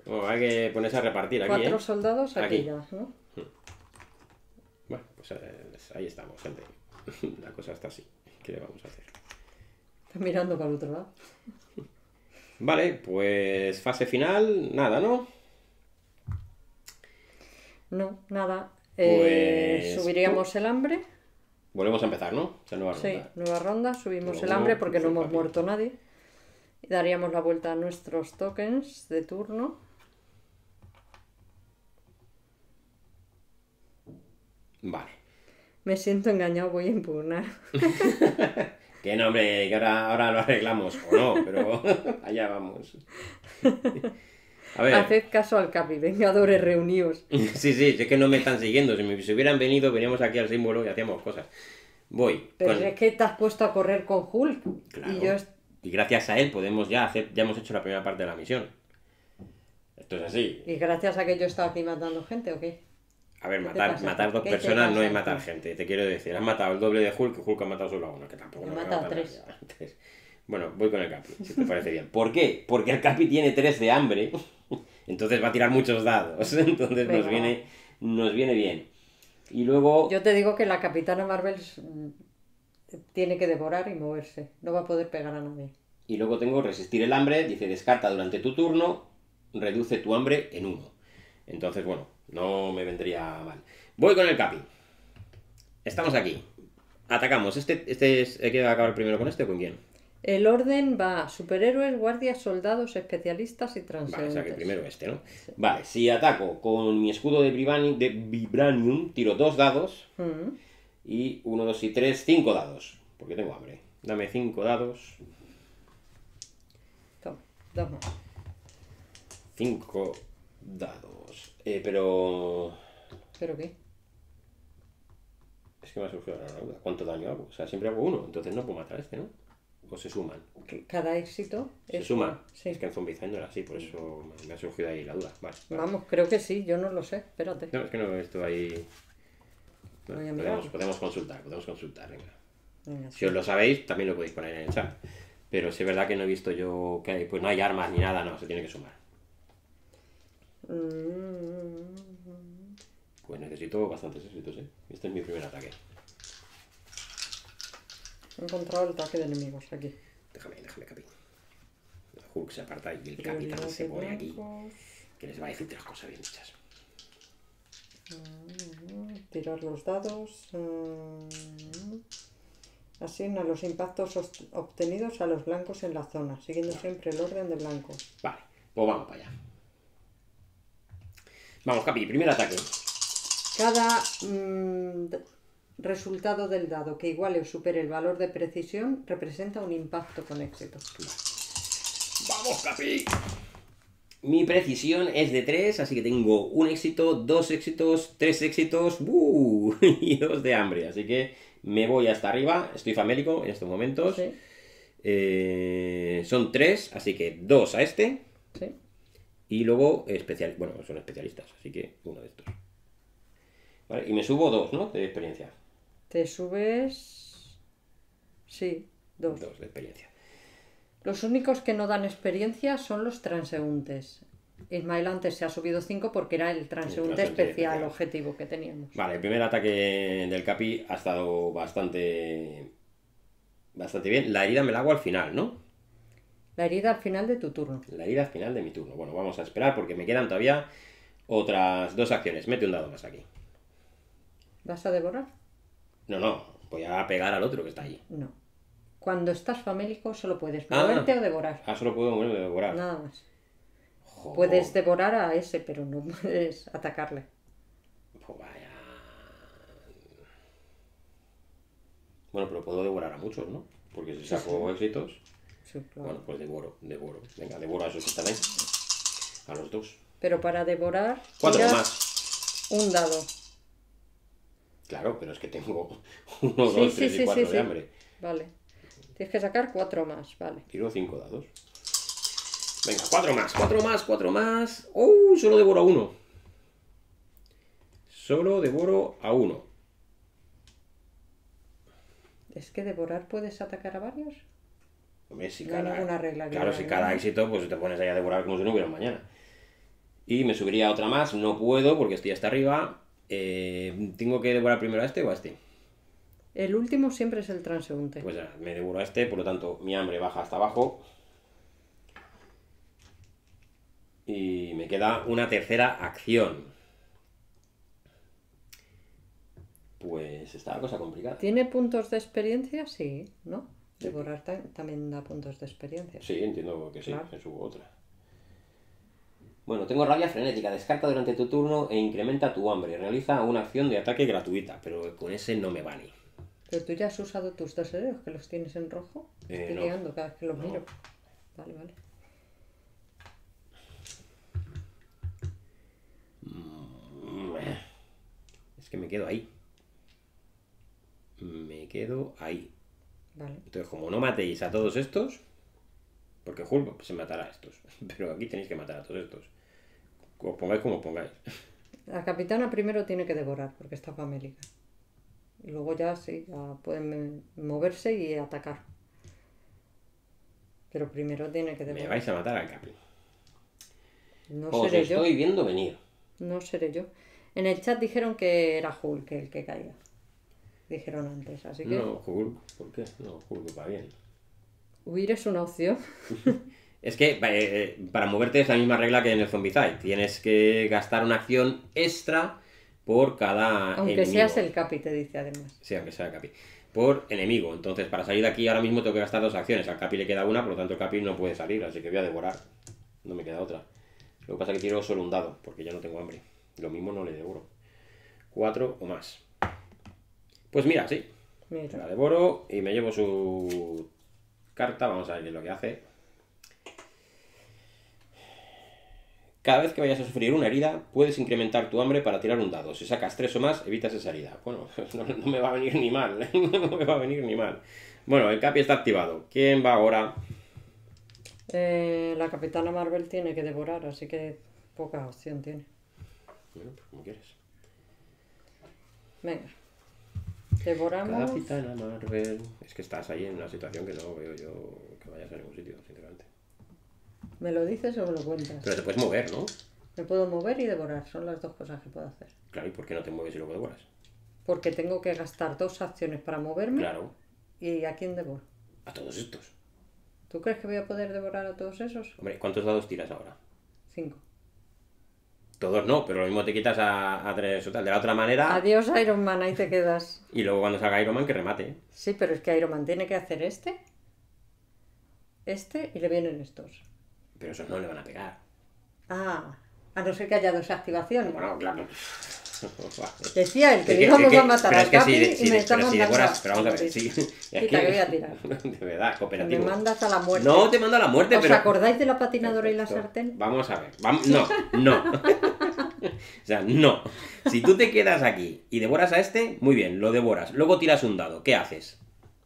Bueno, hay que ponerse a repartir aquí, Cuatro ¿eh? soldados aquí, aquí. Ya, ¿no? Bueno, pues ahí estamos, gente. La cosa está así. ¿Qué le vamos a hacer? Estás mirando para el otro lado. Vale, pues fase final, nada, ¿no? No, nada. Eh, pues... Subiríamos el hambre. Volvemos a empezar, ¿no? O sea, nueva ronda. Sí, nueva ronda. Subimos el hambre porque no hemos muerto nadie. Y daríamos la vuelta a nuestros tokens de turno. Vale. Me siento engañado, voy a impugnar. Que no, hombre, que ahora, ahora lo arreglamos. O no, pero allá vamos. A ver. Haced caso al Capi, vengadores reunidos. Sí, sí, es que no me están siguiendo. Si me si hubieran venido, veníamos aquí al símbolo y hacíamos cosas. Voy. Pero con... es que te has puesto a correr con Hulk. Claro. Y yo Y gracias a él podemos ya hacer, ya hemos hecho la primera parte de la misión. Esto es así. ¿Y gracias a que yo estaba aquí matando gente o qué? A ver, ¿Qué matar, matar dos personas no es matar gente, te quiero decir. Has matado el doble de Hulk, que Hulk ha matado solo a uno, que tampoco lo ha matado tres. Antes. Bueno, voy con el Capi, si te parece bien. ¿Por qué? Porque el Capi tiene tres de hambre, entonces va a tirar muchos dados, entonces Venga. nos viene nos viene bien. Y luego... Yo te digo que la Capitana Marvel... tiene que devorar y moverse. No va a poder pegar a nadie. Y luego tengo resistir el hambre. Dice, descarta durante tu turno. Reduce tu hambre en uno. Entonces, bueno, no me vendría mal. Voy con el Capi. Estamos aquí. Atacamos. Este, este es... ¿Hay que acabar primero con este o con quién? El orden va superhéroes, guardias, soldados, especialistas y transeúntes. Vale, o sea que primero este, ¿no? Sí. Vale, si ataco con mi escudo de, Brivani, de Vibranium, tiro dos dados... Mm. Y uno, dos y tres, cinco dados. Porque tengo hambre. Dame cinco dados. Toma, toma. cinco dados. Eh, pero... ¿Pero qué? Es que me ha surgido la duda. ¿Cuánto daño hago? O sea, siempre hago uno. Entonces no puedo matar a este, ¿no? O se suman. Cada éxito... ¿Se es... suma? Sí. Es que en Zombicide era así, por eso me ha surgido ahí la duda. Vale, vale. Vamos, creo que sí. Yo no lo sé. Espérate. No, es que no estoy ahí... Bueno, podemos, podemos consultar, podemos consultar, venga. Venga, sí. Si os lo sabéis, también lo podéis poner en el chat. Pero si es verdad que no he visto yo que hay, pues no hay armas ni nada, no, se tiene que sumar. Pues necesito bastantes éxitos, ¿eh? Este es mi primer ataque. He encontrado el ataque de enemigos aquí. Déjame, déjame, Capi. El Hulk se aparta y el capitán se pone aquí. Que les va a decir las cosas bien hechas. Tirar los dados. Asigna los impactos obtenidos a los blancos en la zona, siguiendo vale. siempre el orden de blancos. Vale, pues vamos para allá. Vamos, Capi, primer ataque. Cada mmm, resultado del dado que iguale o supere el valor de precisión representa un impacto con éxito. Vale. Vamos, Capi. Mi precisión es de tres, así que tengo un éxito, dos éxitos, tres éxitos, ¡uh! y dos de hambre. Así que me voy hasta arriba, estoy famélico en estos momentos. Sí. Eh, son tres, así que dos a este. Sí. Y luego, especial, bueno, son especialistas, así que uno de estos. Vale, y me subo dos, ¿no? De experiencia. Te subes... Sí, dos. Dos de experiencia. Los únicos que no dan experiencia son los transeúntes. Ismael antes se ha subido cinco porque era el transeúnte, el transeúnte especial el objetivo que teníamos. Vale, el primer ataque del Capi ha estado bastante bastante bien. La herida me la hago al final, ¿no? La herida al final de tu turno. La herida al final de mi turno. Bueno, vamos a esperar porque me quedan todavía otras dos acciones. Mete un dado más aquí. ¿Vas a devorar? No, no. Voy a pegar al otro que está allí. No. Cuando estás famélico solo puedes moverte ah, o devorar. Ah, solo puedo moverme o devorar. Nada más. Joder. Puedes devorar a ese, pero no puedes atacarle. Pues vaya. Bueno, pero puedo devorar a muchos, ¿no? Porque si saco sí, sí. éxitos... Sí, claro. Bueno, pues devoro, devoro. Venga, devoro a esos que están ahí. A los dos. Pero para devorar... Cuatro más. Un dado. Claro, pero es que tengo uno, sí, dos, sí, tres sí, y cuatro sí, de sí. hambre. Vale. Tienes que sacar cuatro más, vale. Tiro cinco dados. Venga, cuatro más, cuatro más, cuatro más. ¡Uh! Solo devoro a uno. Solo devoro a uno. ¿Es que devorar puedes atacar a varios? Hombre, si no cada... hay ninguna regla. Claro, si cada éxito, pues te pones ahí a devorar como si no hubiera mañana. Y me subiría a otra más. No puedo porque estoy hasta arriba. Eh, ¿Tengo que devorar primero a este o a este? El último siempre es el transeúnte. Pues ya, me devoro a este, por lo tanto mi hambre baja hasta abajo. Y me queda una tercera acción. Pues está la cosa complicada. ¿Tiene puntos de experiencia? Sí, ¿no? Sí. Devorar también da puntos de experiencia. Sí, entiendo que sí, claro. Me subo otra. Bueno, tengo rabia frenética. Descarta durante tu turno e incrementa tu hambre. Realiza una acción de ataque gratuita, pero con ese no me vale. Pero tú ya has usado tus dos herederos, que los tienes en rojo. Eh, Estoy no. liando cada vez que los no. miro. Vale, vale. Es que me quedo ahí. Me quedo ahí. Vale. Entonces, como no matéis a todos estos... Porque Hulk se matará a estos. Pero aquí tenéis que matar a todos estos. Os pongáis como os pongáis. La capitana primero tiene que devorar, porque está famélica. Y luego ya sí, ya pueden moverse y atacar. Pero primero tiene que devorar. Me vais a matar al capi. No os seré yo. Os estoy viendo venir. No seré yo. En el chat dijeron que era Hulk el que caía. Dijeron antes, así que... No, Hulk. ¿Por qué? No, Hulk va bien. Huir es una opción. Es que eh, para moverte es la misma regla que en el Zombicide. Tienes que gastar una acción extra por cada aunque enemigo. Seas el capi, te dice además. Sí, aunque sea el capi. Por enemigo. Entonces, para salir de aquí ahora mismo tengo que gastar dos acciones. Al capi le queda una, por lo tanto el capi no puede salir. Así que voy a devorar. No me queda otra. Lo que pasa es que tiro solo un dado, porque ya no tengo hambre. Lo mismo no le devoro. Cuatro o más. Pues mira, sí. Mira. La devoro y me llevo su... carta, vamos a ver lo que hace. Cada vez que vayas a sufrir una herida, puedes incrementar tu hambre para tirar un dado. Si sacas tres o más, evitas esa herida. Bueno, no, no me va a venir ni mal. No me va a venir ni mal. Bueno, el capi está activado. ¿Quién va ahora? Eh, la Capitana Marvel tiene que devorar, así que poca opción tiene. Bueno, pues como quieres. Venga. Devoramos. Capitana Marvel. Es que estás ahí en una situación que no veo yo que vayas a ningún sitio, sinceramente. ¿Me lo dices o me lo cuentas? Pero te puedes mover, ¿no? Me puedo mover y devorar, son las dos cosas que puedo hacer. Claro, ¿y por qué no te mueves y luego devoras? Porque tengo que gastar dos acciones para moverme. Claro. ¿Y a quién devoro? A todos estos. ¿Tú crees que voy a poder devorar a todos esos? Hombre, ¿cuántos dados tiras ahora? Cinco. Todos no, pero lo mismo te quitas a, a tres o tal. De la otra manera... Adiós Iron Man, ahí te quedas. Y luego cuando salga Iron Man que remate. Sí, pero es que Iron Man tiene que hacer este, este y le vienen estos. Pero esos no le van a pegar. Ah, a no ser que haya dos activaciones. Bueno, claro. Decía el que íbamos a matar al Capi y me está mandando a... Pero vamos a ver, sí. Quita, que voy a tirar. De verdad, cooperativo. Me mandas a la muerte. No, te mando a la muerte, pero... ¿Os acordáis de la patinadora y la sartén? Vamos a ver. No, no. O sea, no. Si tú te quedas aquí y devoras a este, muy bien, lo devoras. Luego tiras un dado. ¿Qué haces?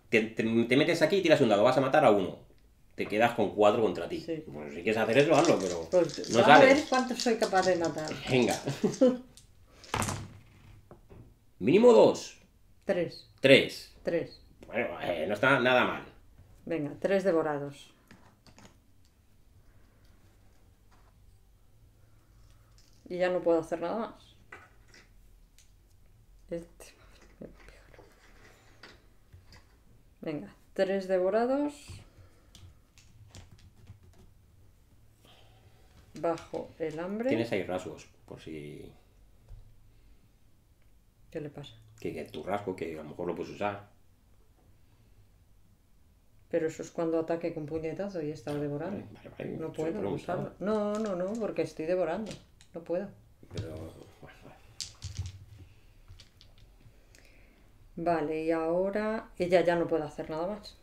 Te, te, te metes aquí y tiras un dado. Vas a matar a uno. Te quedas con cuatro contra ti. Sí. Bueno, si quieres hacer eso, hazlo, pero... Pues, no sabes. A ver cuánto soy capaz de matar. Venga. Mínimo dos. Tres. Tres. Tres. Bueno, eh, no está nada mal. Venga, tres devorados. Y ya no puedo hacer nada más. Este... Venga, tres devorados. Bajo el hambre. Tienes ahí rasgos, por si... ¿Qué le pasa? Que, que tu rasgo, que a lo mejor lo puedes usar. Pero eso es cuando ataque con puñetazo y estás devorando. Vale, vale, no puedo, no usarlo. No, no, no, porque estoy devorando. No puedo. Pero... Vale, y ahora ella ya no puede hacer nada más.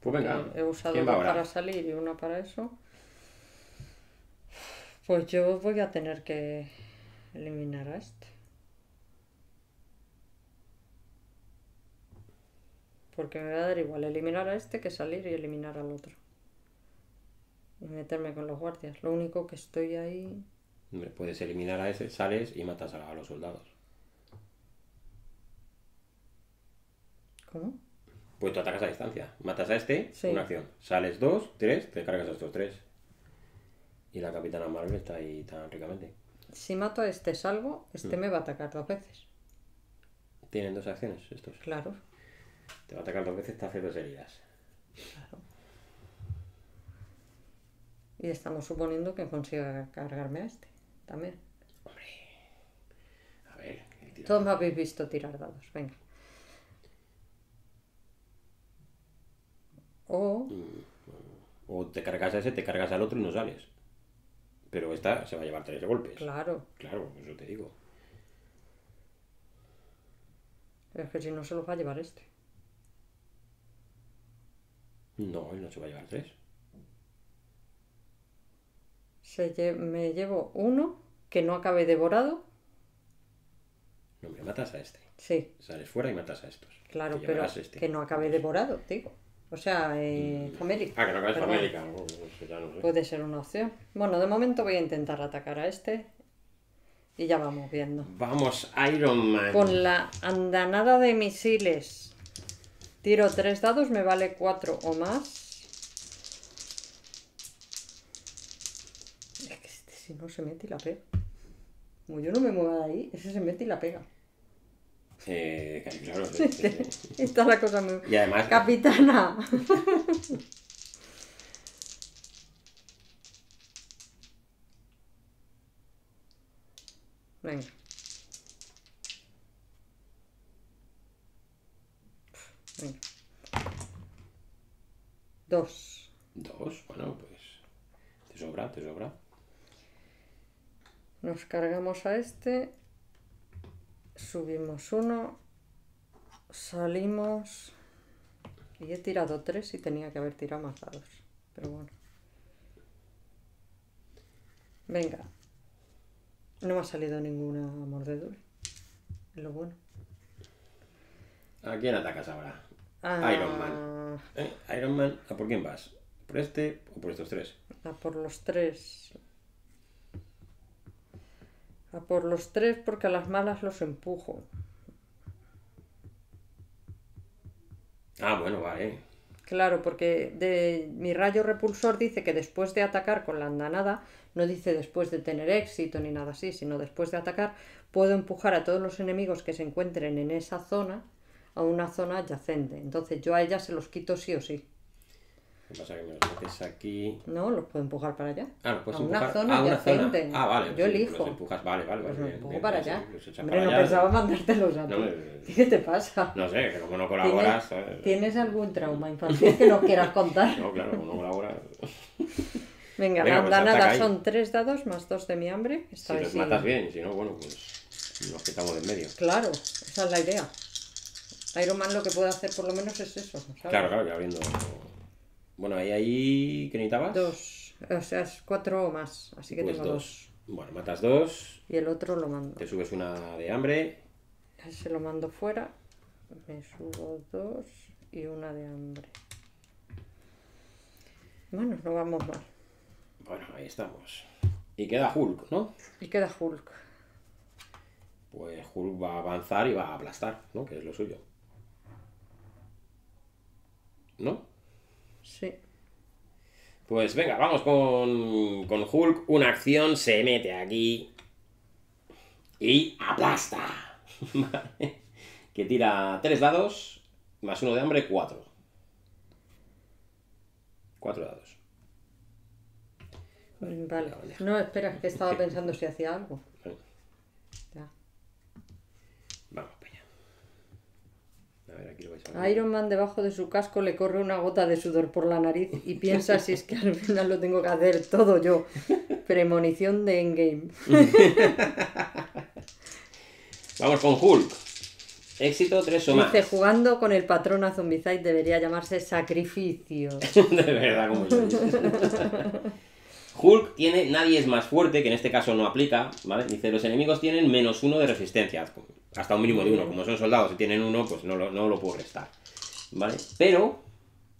Pues venga, he usado una para salir y una para eso. Pues yo voy a tener que eliminar a este. Porque me va a dar igual eliminar a este que salir y eliminar al otro. Y meterme con los guardias. Lo único que estoy ahí... Hombre, puedes eliminar a ese, sales y matas a los soldados. ¿Cómo? Pues tú atacas a distancia. Matas a este, sí. Una acción. Sales dos, tres, te cargas a estos tres. Y la Capitana Marvel está ahí tan ricamente. Si mato a este salvo, este mm. me va a atacar dos veces. Tienen dos acciones estos. Claro. Te va a atacar dos veces, te hace dos heridas. Claro. Y estamos suponiendo que consiga cargarme a este también. Hombre. A ver. Todos me habéis visto tirar dados. Venga. O... o te cargas a ese, te cargas al otro y no sales. Pero esta se va a llevar tres golpes. Claro. Claro, eso te digo. Pero es que si no se los va a llevar este. No, él no se va a llevar tres. Se lle... Me llevo uno que no acabe devorado. No, me matas a este. Sí. Sales fuera y matas a estos. Claro, pero este. Que no acabe devorado, digo. O sea, eh, América. Ah, que no acabes con América. Oh, ya no sé. Puede ser una opción. Bueno, de momento voy a intentar atacar a este. Y ya vamos viendo. Vamos, Iron Man. Con la andanada de misiles. Tiro tres dados, me vale cuatro o más. Es que este, si no se mete y la pega. Como yo no me mueva de ahí, ese se mete y la pega. Eh, claro, sí, sí, sí. Esta es la cosa muy... Y además... ¡Capitana! Venga. Venga. Dos. Dos, bueno, pues... Te sobra, te sobra. Nos cargamos a este... Subimos uno, salimos y he tirado tres y tenía que haber tirado más dados, pero bueno. Venga, no me ha salido ninguna mordedura, es lo bueno. ¿A quién atacas ahora? Ah... Iron Man. ¿Eh? Iron Man, ¿a por quién vas? ¿Por este o por estos tres? A por los tres. A por los tres porque a las malas los empujo. Ah, bueno, vale. Claro, porque de mi rayo repulsor dice que después de atacar con la andanada, no dice después de tener éxito ni nada así, sino después de atacar puedo empujar a todos los enemigos que se encuentren en esa zona a una zona adyacente. Entonces yo a ella se los quito sí o sí. ¿Qué pasa? Que me los metes aquí. No, los puedo empujar para allá. Ah, los puedes a empujar una zona ah, una adyacente. Zona. Ah, vale. Yo sí, elijo. Los empujas, vale, vale. Los pues empujo para allá. Hombre, no allá. Pensaba mandártelos a ti. No, no, no, no. ¿Qué te pasa? No sé, que como no colaboras. ¿Tienes, eh, ¿tienes algún trauma infantil que nos quieras contar? No, claro, como no colaboras. Venga, la andanada pues son tres dados más dos de mi hambre. Esta si vez los sí. matas bien, si no, bueno, pues nos quitamos de en medio. Claro, esa es la idea. Iron Man lo que puede hacer por lo menos es eso, ¿sabes? Claro, claro, ya viendo. Bueno, ahí, ahí, ¿qué necesitabas? Dos, o sea, es cuatro o más, así que pues tengo dos. dos. Bueno, matas dos. Y el otro lo mando. Te subes una de hambre. Se lo mando fuera. Me subo dos y una de hambre. Bueno, no vamos mal. Bueno, ahí estamos. Y queda Hulk, ¿no? Y queda Hulk. Pues Hulk va a avanzar y va a aplastar, ¿no? Que es lo suyo. ¿No? Sí. Pues venga, vamos con, con Hulk. Una acción, se mete aquí y aplasta. Vale. Que tira tres dados, más uno de hambre, cuatro. Cuatro dados. Vale. vale. No, espera, que estaba pensando si hacía algo. Vale. Ya. Vamos para allá. A ver, aquí lo vais a ver. Iron Man debajo de su casco le corre una gota de sudor por la nariz y piensa si es que al final lo tengo que hacer todo yo. Premonición de Endgame. Vamos con Hulk. Éxito tres o más. Dice, jugando con el patrón a Zombicide debería llamarse sacrificio. De verdad, como yo. Hulk tiene nadie es más fuerte, que en este caso no aplica, ¿vale? Dice, los enemigos tienen menos uno de resistencia, hasta un mínimo de uno. Como son soldados y tienen uno, pues no lo, no lo puedo restar, ¿vale? Pero,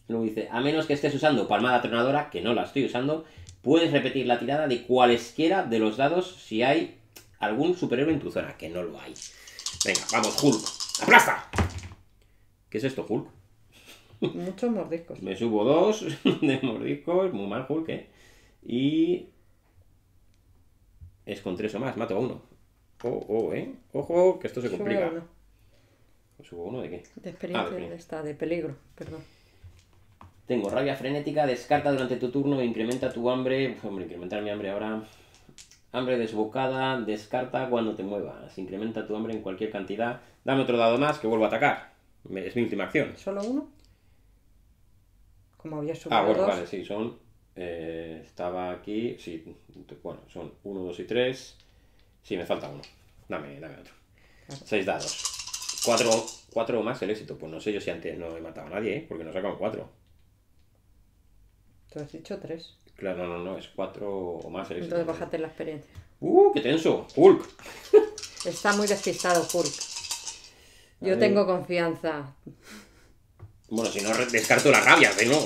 luego dice, a menos que estés usando palmada tronadora, que no la estoy usando, puedes repetir la tirada de cualesquiera de los dados si hay algún superhéroe en tu zona, que no lo hay. Venga, vamos, Hulk, aplasta. ¿Qué es esto, Hulk? Muchos mordiscos. Me subo dos de mordiscos, muy mal Hulk, ¿eh? Y es con tres o más, mato a uno. Oh, oh, eh. Ojo, que esto se complica. Subo uno. ¿Subo uno de qué? De experiencia, ah, de, de, esta, de peligro, perdón. Tengo rabia frenética, descarta durante tu turno e incrementa tu hambre. Uf, hombre, incrementar mi hambre ahora. Hambre desbocada, descarta cuando te muevas. Incrementa tu hambre en cualquier cantidad. Dame otro dado más que vuelvo a atacar. Es mi última acción. ¿Solo uno? Como había subido. Ah, bueno, dos. Vale, sí, son. Eh, estaba aquí, sí, bueno, son uno, dos y tres. Sí, me falta uno. Dame, dame otro. seis dados. cuatro o más el éxito. Pues no sé yo si antes no he matado a nadie, ¿eh? Porque nos sacan cuatro. Tú has dicho tres. Claro, no, no, no, es cuatro o más el éxito. Entonces bájate la experiencia. ¡Uh, qué tenso! ¡Hulk! Está muy despistado, Hulk. Yo tengo confianza. Bueno, si no, descarto la rabia, ¿no?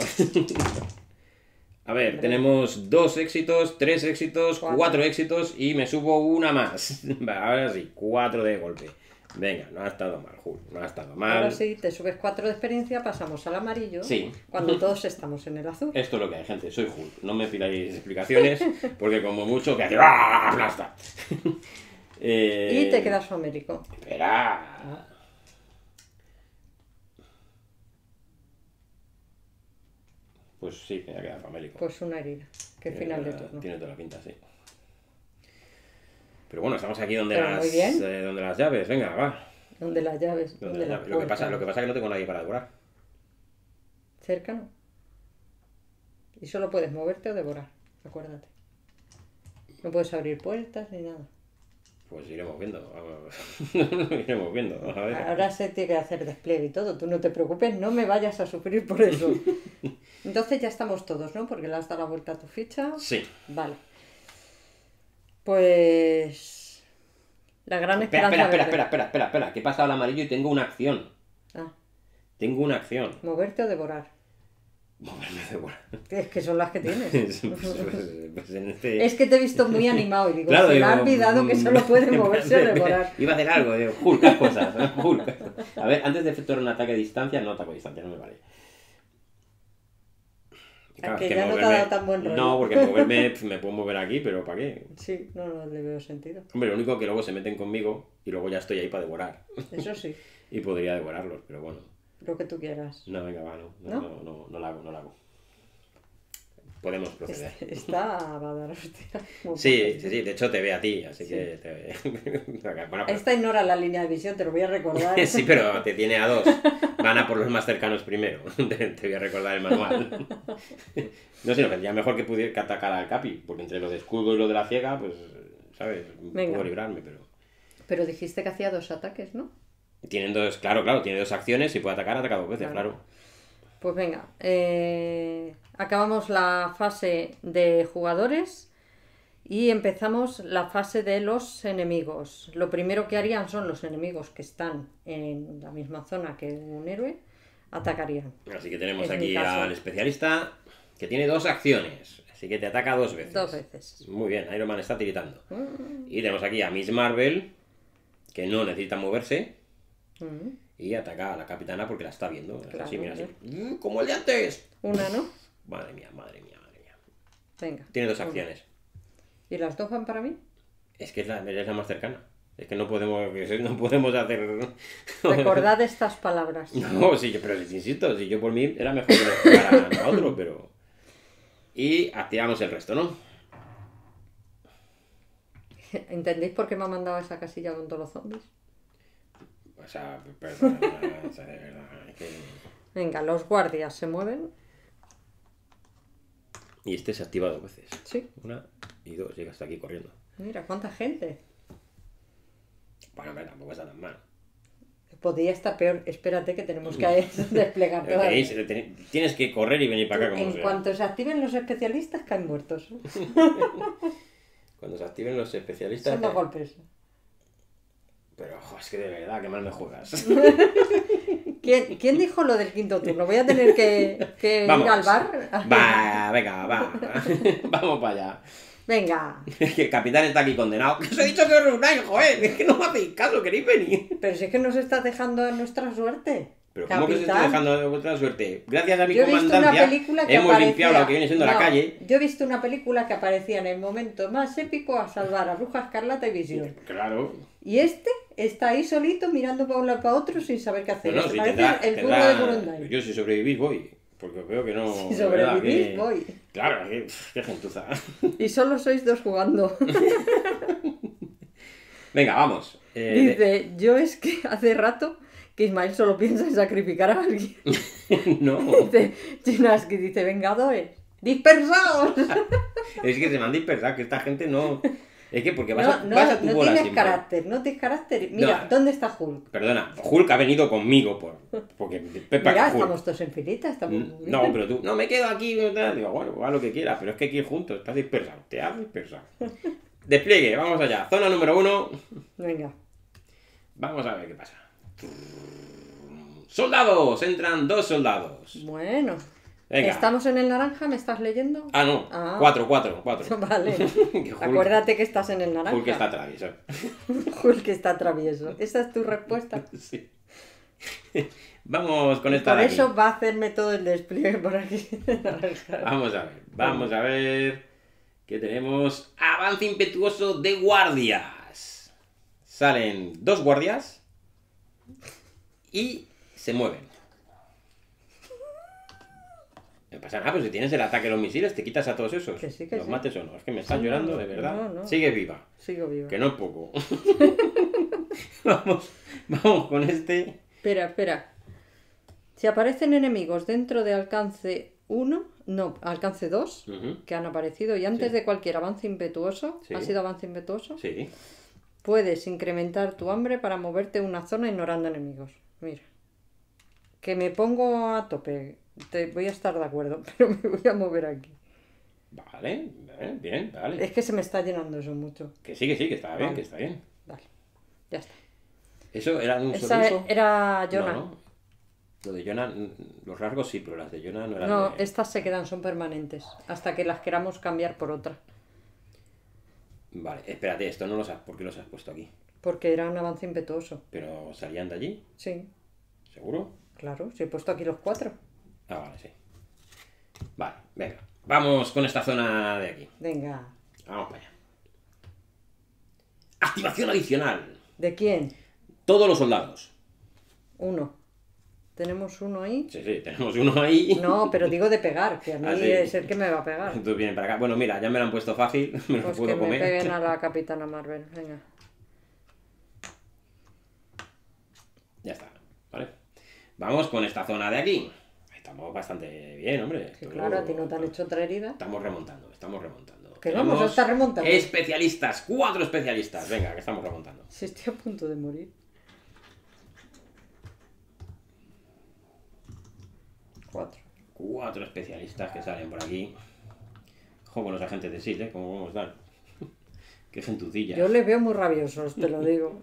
A ver, tenemos dos éxitos, tres éxitos, cuatro. cuatro éxitos y me subo una más. Ahora sí, cuatro de golpe. Venga, no ha estado mal, Jul, no ha estado mal. Ahora sí, te subes cuatro de experiencia, pasamos al amarillo. Sí. Cuando todos estamos en el azul. Esto es lo que hay, gente, soy Jul. No me pidáis explicaciones porque como mucho que hace... ¡Ah, aplasta! eh... Y te quedas homérico. Espera... Pues sí, me ha quedado famélico. Pues una herida, que tiene final toda, de turno. Tiene toda la pinta, sí. Pero bueno, estamos aquí donde, las, eh, donde las llaves, venga, va. Donde las llaves. Donde las llaves. Lo, que pasa, lo que pasa es que no tengo nadie para devorar. Cerca no. Y solo puedes moverte o devorar, acuérdate. No puedes abrir puertas ni nada. Pues iremos viendo, vamos. iremos viendo. A ver. Ahora se tiene que hacer despliegue y todo. Tú no te preocupes, no me vayas a sufrir por eso. Entonces ya estamos todos, ¿no? Porque le has dado la vuelta a tu ficha. Sí. Vale. Pues... La gran esperanza... Espera, espera, espera, espera, espera, espera. Que he pasado al amarillo y tengo una acción. Ah. Tengo una acción. ¿Moverte o devorar? Moverme o devorar. Es que son las que tienes. pues, pues en este... Es que te he visto muy animado y digo, claro, se me ha olvidado que solo puede moverse o devorar. Iba a hacer algo, digo, Hulk, cosas, Hulk. A ver, antes de efectuar un ataque a distancia, no ataco a distancia, no me vale. Claro, que ya moverme... no te ha dado tan buen rollo. No, porque moverme, me puedo mover aquí, pero ¿para qué? Sí, no, no le veo sentido. Hombre, lo único es que luego se meten conmigo y luego ya estoy ahí para devorar. Eso sí. Y podría devorarlos, pero bueno. Lo que tú quieras. No, venga, va, no. No, no, no, no, no la hago, no la hago. Podemos proceder. Está va a dar hostia. Sí, sí, sí, de hecho te ve a ti, así sí. que... Te... bueno, pues... Esta ignora la línea de visión, te lo voy a recordar. Sí, pero te tiene a dos. Van a por los más cercanos primero. Te voy a recordar el manual. No sé, no, vendría mejor que pudiera atacar al Capi, porque entre lo de escudo y lo de la ciega, pues, ¿sabes? Venga. Puedo librarme, pero... Pero dijiste que hacía dos ataques, ¿no? Tienen dos, claro, claro, tiene dos acciones y puede atacar, ataca dos veces, claro. claro. Pues venga, eh, acabamos la fase de jugadores y empezamos la fase de los enemigos. Lo primero que harían son los enemigos que están en la misma zona que un héroe, atacarían. Así que tenemos aquí al especialista que tiene dos acciones, así que te ataca dos veces. Dos veces. Muy bien, Iron Man está tiritando. Mm. Y tenemos aquí a Miss Marvel, que no necesita moverse. Mm. Y ataca a la capitana porque la está viendo. Claro, así, mira, así. Como el de antes. Una, ¿no? Madre mía, madre mía, madre mía. Venga. Tiene dos acciones. ¿Y las dos van para mí? Es que es la, es la más cercana. Es que no podemos, no podemos hacer... Recordad estas palabras. No, sí, pero les insisto, si yo por mí era mejor que para a otro, pero... Y activamos el resto, ¿no? ¿Entendéis por qué me ha mandado a esa casilla con todos los zombies? O sea, perdón, o sea, de verdad, que... Venga, los guardias se mueven. Y este se ha activado dos veces. Sí. Una y dos, llega hasta aquí corriendo. Mira, cuánta gente. Bueno, hombre, tampoco está tan mal. Podría estar peor. Espérate que tenemos que desplegar todo. Tienes que correr y venir para acá. Como en sea. Cuanto se activen los especialistas, caen muertos. Cuando se activen los especialistas... Son dos golpes. Pero, ojo, es que de verdad, que mal me juegas. ¿Quién, ¿Quién dijo lo del quinto turno? Voy a tener que, que ir al bar. Va, venga, va. Vamos para allá. Venga. Es que el capitán está aquí condenado. ¡Que os he dicho que os reunáis, joder! Es que no me hacéis caso, queréis venir. Pero si es que nos está dejando a nuestra suerte. ¿Pero capitán? ¿Cómo que os está dejando a vuestra suerte? Gracias a mi comandancia hemos aparecía... limpiado lo que viene siendo no, la calle. Yo he visto una película que aparecía en el momento más épico a salvar a Bruja Escarlata y Visión. Claro. Y este está ahí solito mirando para un lado para otro sin saber qué hacer. No, no, si tendrá, el burro tendrá... de Burundai. Yo si sobrevivís voy. Porque veo que no... Si sobrevivís, que... voy. Claro, que... qué gentuza. Y solo sois dos jugando. Venga, vamos. Eh, Dice, de... yo es que hace rato que Ismael solo piensa en sacrificar a alguien. No. Dice, Chinas, que dice, vengadores, dispersados. Es que se me han dispersado, que esta gente no... Es que porque vas no, a, no, vas a tu no bola tienes carácter, no tienes carácter. Mira, no, ¿dónde está Hulk? Perdona, Hulk ha venido conmigo por, porque Pepa Mira, Hulk. Estamos todos en filita, estamos... No, no, pero tú, no me quedo aquí. Digo, bueno, haz lo que quieras, pero es que aquí juntos estás dispersado, te has dispersado. Despliegue, vamos allá. Zona número uno. Venga. Vamos a ver qué pasa. ¡Soldados! Entran dos soldados. Bueno. Venga. ¿Estamos en el naranja? ¿Me estás leyendo? Ah, no. Ah. Cuatro, cuatro, cuatro. Vale. Acuérdate que estás en el naranja. Hulk está travieso. Hulk está travieso. ¿Esa es tu respuesta? Sí. Vamos con esta de aquí. Por eso va a hacerme todo el despliegue por aquí. Vamos a ver. Vamos a ver. ¿Qué tenemos? Avance impetuoso de guardias. Salen dos guardias y se mueven. No pasa nada, pero si tienes el ataque de los misiles, te quitas a todos esos. Que sí, que los sí. mates o no. Es que me estás sí, llorando, no, de verdad. No, no. Sigue viva. Sigo viva. Que no es poco. Vamos, vamos con este. Espera, espera. Si aparecen enemigos dentro de alcance uno, no, alcance dos, uh-huh. que han aparecido, y antes sí. de cualquier avance impetuoso, sí. ¿ha sido avance impetuoso? Sí. Puedes incrementar tu hambre para moverte una zona ignorando enemigos. Mira. Que me pongo a tope. Te voy a estar de acuerdo, pero me voy a mover aquí. Vale, bien, bien, vale. Es que se me está llenando eso mucho. Que sí, que sí, que está bien, vale. que está bien. Vale, ya está. ¿Eso era un soluso? Era Jonah. No, no. Lo de Jonah, los rasgos sí, pero las de Jonah no eran... No, de... estas se quedan, son permanentes, hasta que las queramos cambiar por otra. Vale, espérate, esto no los has... ¿Por qué los has puesto aquí? Porque era un avance impetuoso. ¿Pero salían de allí? Sí. ¿Seguro? Claro, si he puesto aquí los cuatro. Ah, vale, sí. Vale, venga. Vamos con esta zona de aquí. Venga. Vamos para allá. Activación adicional. ¿De quién? Todos los soldados. Uno. ¿Tenemos uno ahí? Sí, sí, tenemos uno ahí. No, pero digo de pegar, que a mí ah, sí. es el que me va a pegar. Tú vienes para acá. Bueno, mira, ya me lo han puesto fácil. Me lo pues puedo que comer. Me peguen a la Capitana Marvel. Venga. Ya está, ¿vale? Vamos con esta zona de aquí. Estamos bastante bien, hombre. Sí, claro, a ti no te han hecho otra herida. Estamos remontando, estamos remontando. Que vamos, vamos a estar remontando. Especialistas, cuatro especialistas. Venga, que estamos remontando. Si estoy a punto de morir. Cuatro. Cuatro especialistas que salen por aquí. Ojo con los agentes de S I S, ¿eh? ¿Cómo vamos a dar? Qué gentucilla. Yo les veo muy rabiosos, te lo digo.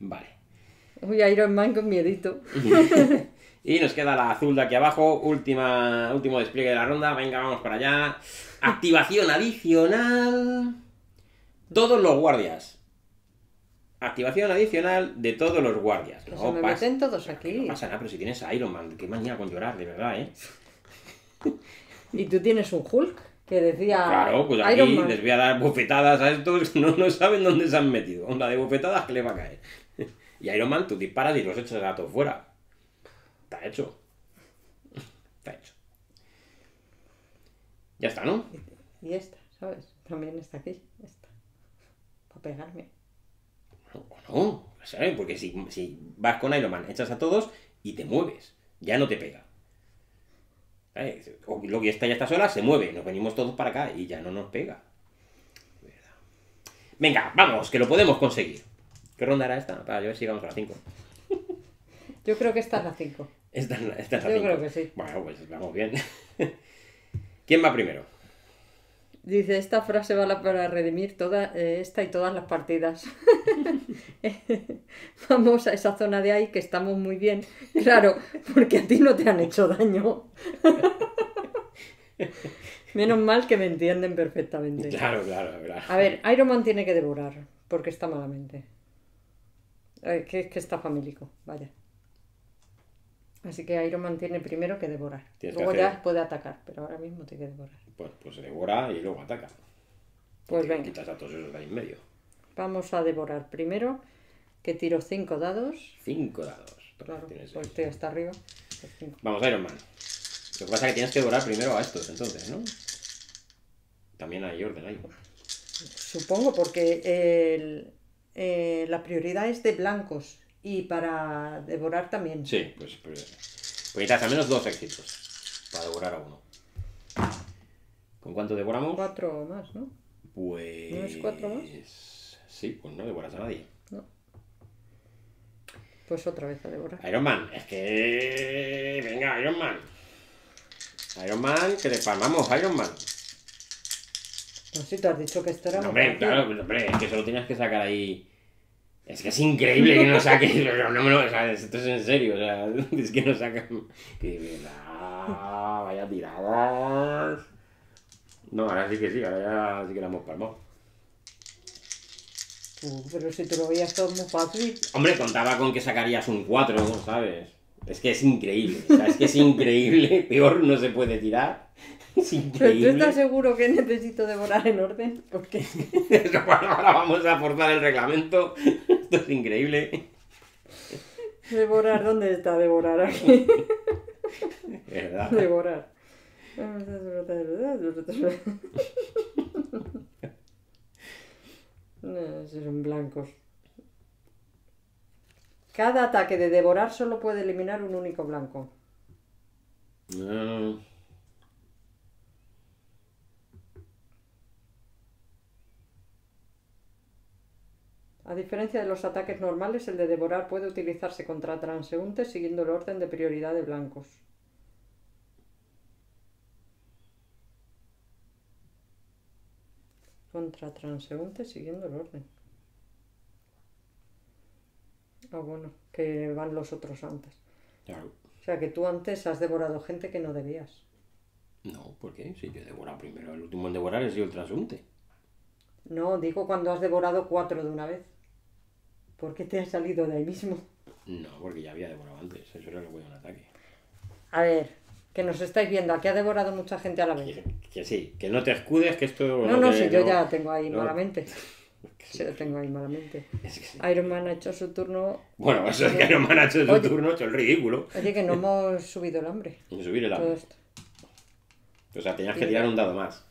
Vale. Uy, Iron Man con miedito. Y nos queda la azul de aquí abajo, última, último despliegue de la ronda. Venga, vamos para allá. Activación adicional. Todos los guardias. Activación adicional de todos los guardias. No, se me meten todos aquí. No pasa nada, pero si tienes a Iron Man, qué manía con llorar, de verdad, ¿eh? Y tú tienes un Hulk que decía... Claro, pues aquí Iron Man. Les voy a dar bofetadas a estos, no, no saben dónde se han metido. La de bofetadas que le va a caer. Y Iron Man, tú disparas y los echas a todos fuera. Está hecho. Está hecho. Ya está, ¿no? Y esta, ¿sabes? También está aquí. Esta. Para pegarme. O no, ¿sabes? Porque si, si vas con Iron Man, echas a todos y te mueves. Ya no te pega. ¿Sabes? O Loki está, ya está sola, se mueve. Nos venimos todos para acá y ya no nos pega. ¿Verdad? Venga, vamos, que lo podemos conseguir. ¿Qué ronda era esta? Para ver si llegamos a las cinco. Yo creo que esta es la cinco. Esta es la cinco. Yo creo que sí. Bueno, pues vamos bien. ¿Quién va primero? Dice, esta frase vale para redimir toda, eh, esta y todas las partidas. Vamos a esa zona de ahí que estamos muy bien. Claro, porque a ti no te han hecho daño. Menos mal que me entienden perfectamente. Claro, claro, claro. A ver, Iron Man tiene que devorar, porque está malamente. Eh, que, que está famélico, vaya. Así que Iron Man tiene primero que devorar. Tienes luego que hacer... ya puede atacar, pero ahora mismo tiene que devorar. Pues, pues se devora y luego ataca. Pues venga. Quitas a todos esos de ahí en medio. Vamos a devorar primero, que tiro cinco dados. Cinco dados. Claro, volteo ahí hasta arriba. Pues vamos, Iron Man. Lo que pasa es que tienes que devorar primero a estos, entonces, ¿no? También hay orden ahí. Supongo, porque el, eh, la prioridad es de blancos. Y para devorar también. Sí, pues, pues necesitas al menos dos éxitos para devorar a uno. ¿Con cuánto devoramos? Cuatro más, ¿no? Pues... ¿No es cuatro más? Sí, pues no devoras a nadie. No. Pues otra vez a devorar. Iron Man, es que... Venga, Iron Man. Iron Man, que le palmamos, Iron Man. No, si te has dicho que esto era... No, hombre, claro, hombre, es que solo tenías que sacar ahí... Es que es increíble que no saques. No, no, no, o sea, esto es en serio. O sea, es que no sacan. Que verdad, vaya tiradas. No, ahora sí que sí, ahora ya sí que la hemos palmado. Uh, pero si te lo veías todo muy fácil. Hombre, contaba con que sacarías un cuatro, ¿sabes? Es que es increíble. O sea, es que es increíble. Peor no se puede tirar. Es increíble. ¿Pero tú estás seguro que necesito devorar en orden? Porque bueno, ahora vamos a forzar el reglamento. Esto es increíble. Devorar, ¿dónde está devorar aquí? ¿Verdad? Devorar. No, esos son blancos. Cada ataque de devorar solo puede eliminar un único blanco. No. A diferencia de los ataques normales, el de devorar puede utilizarse contra transeúntes siguiendo el orden de prioridad de blancos. Contra transeúntes siguiendo el orden. Ah, bueno, que van los otros antes. Claro. O sea, que tú antes has devorado gente que no debías. No, ¿por qué? Si yo he devorado primero, el último en devorar es yo el transeúnte. No, digo cuando has devorado cuatro de una vez. ¿Por qué te has salido de ahí mismo? No, porque ya había devorado antes. Eso era lo que fue un ataque. A ver, que nos estáis viendo. Aquí ha devorado mucha gente a la vez. Que, que sí, que no te escudes, que esto... No, no, no te, si yo no, ya tengo ahí no. malamente. Sí, lo tengo ahí malamente. Es que sí. Iron Man ha hecho su turno... Bueno, eso es que Iron Man ha hecho su oye, turno, ha hecho el ridículo. Oye, que no hemos subido el hambre. No subir el hambre. Todo esto. O sea, tenías que tirar un dado más.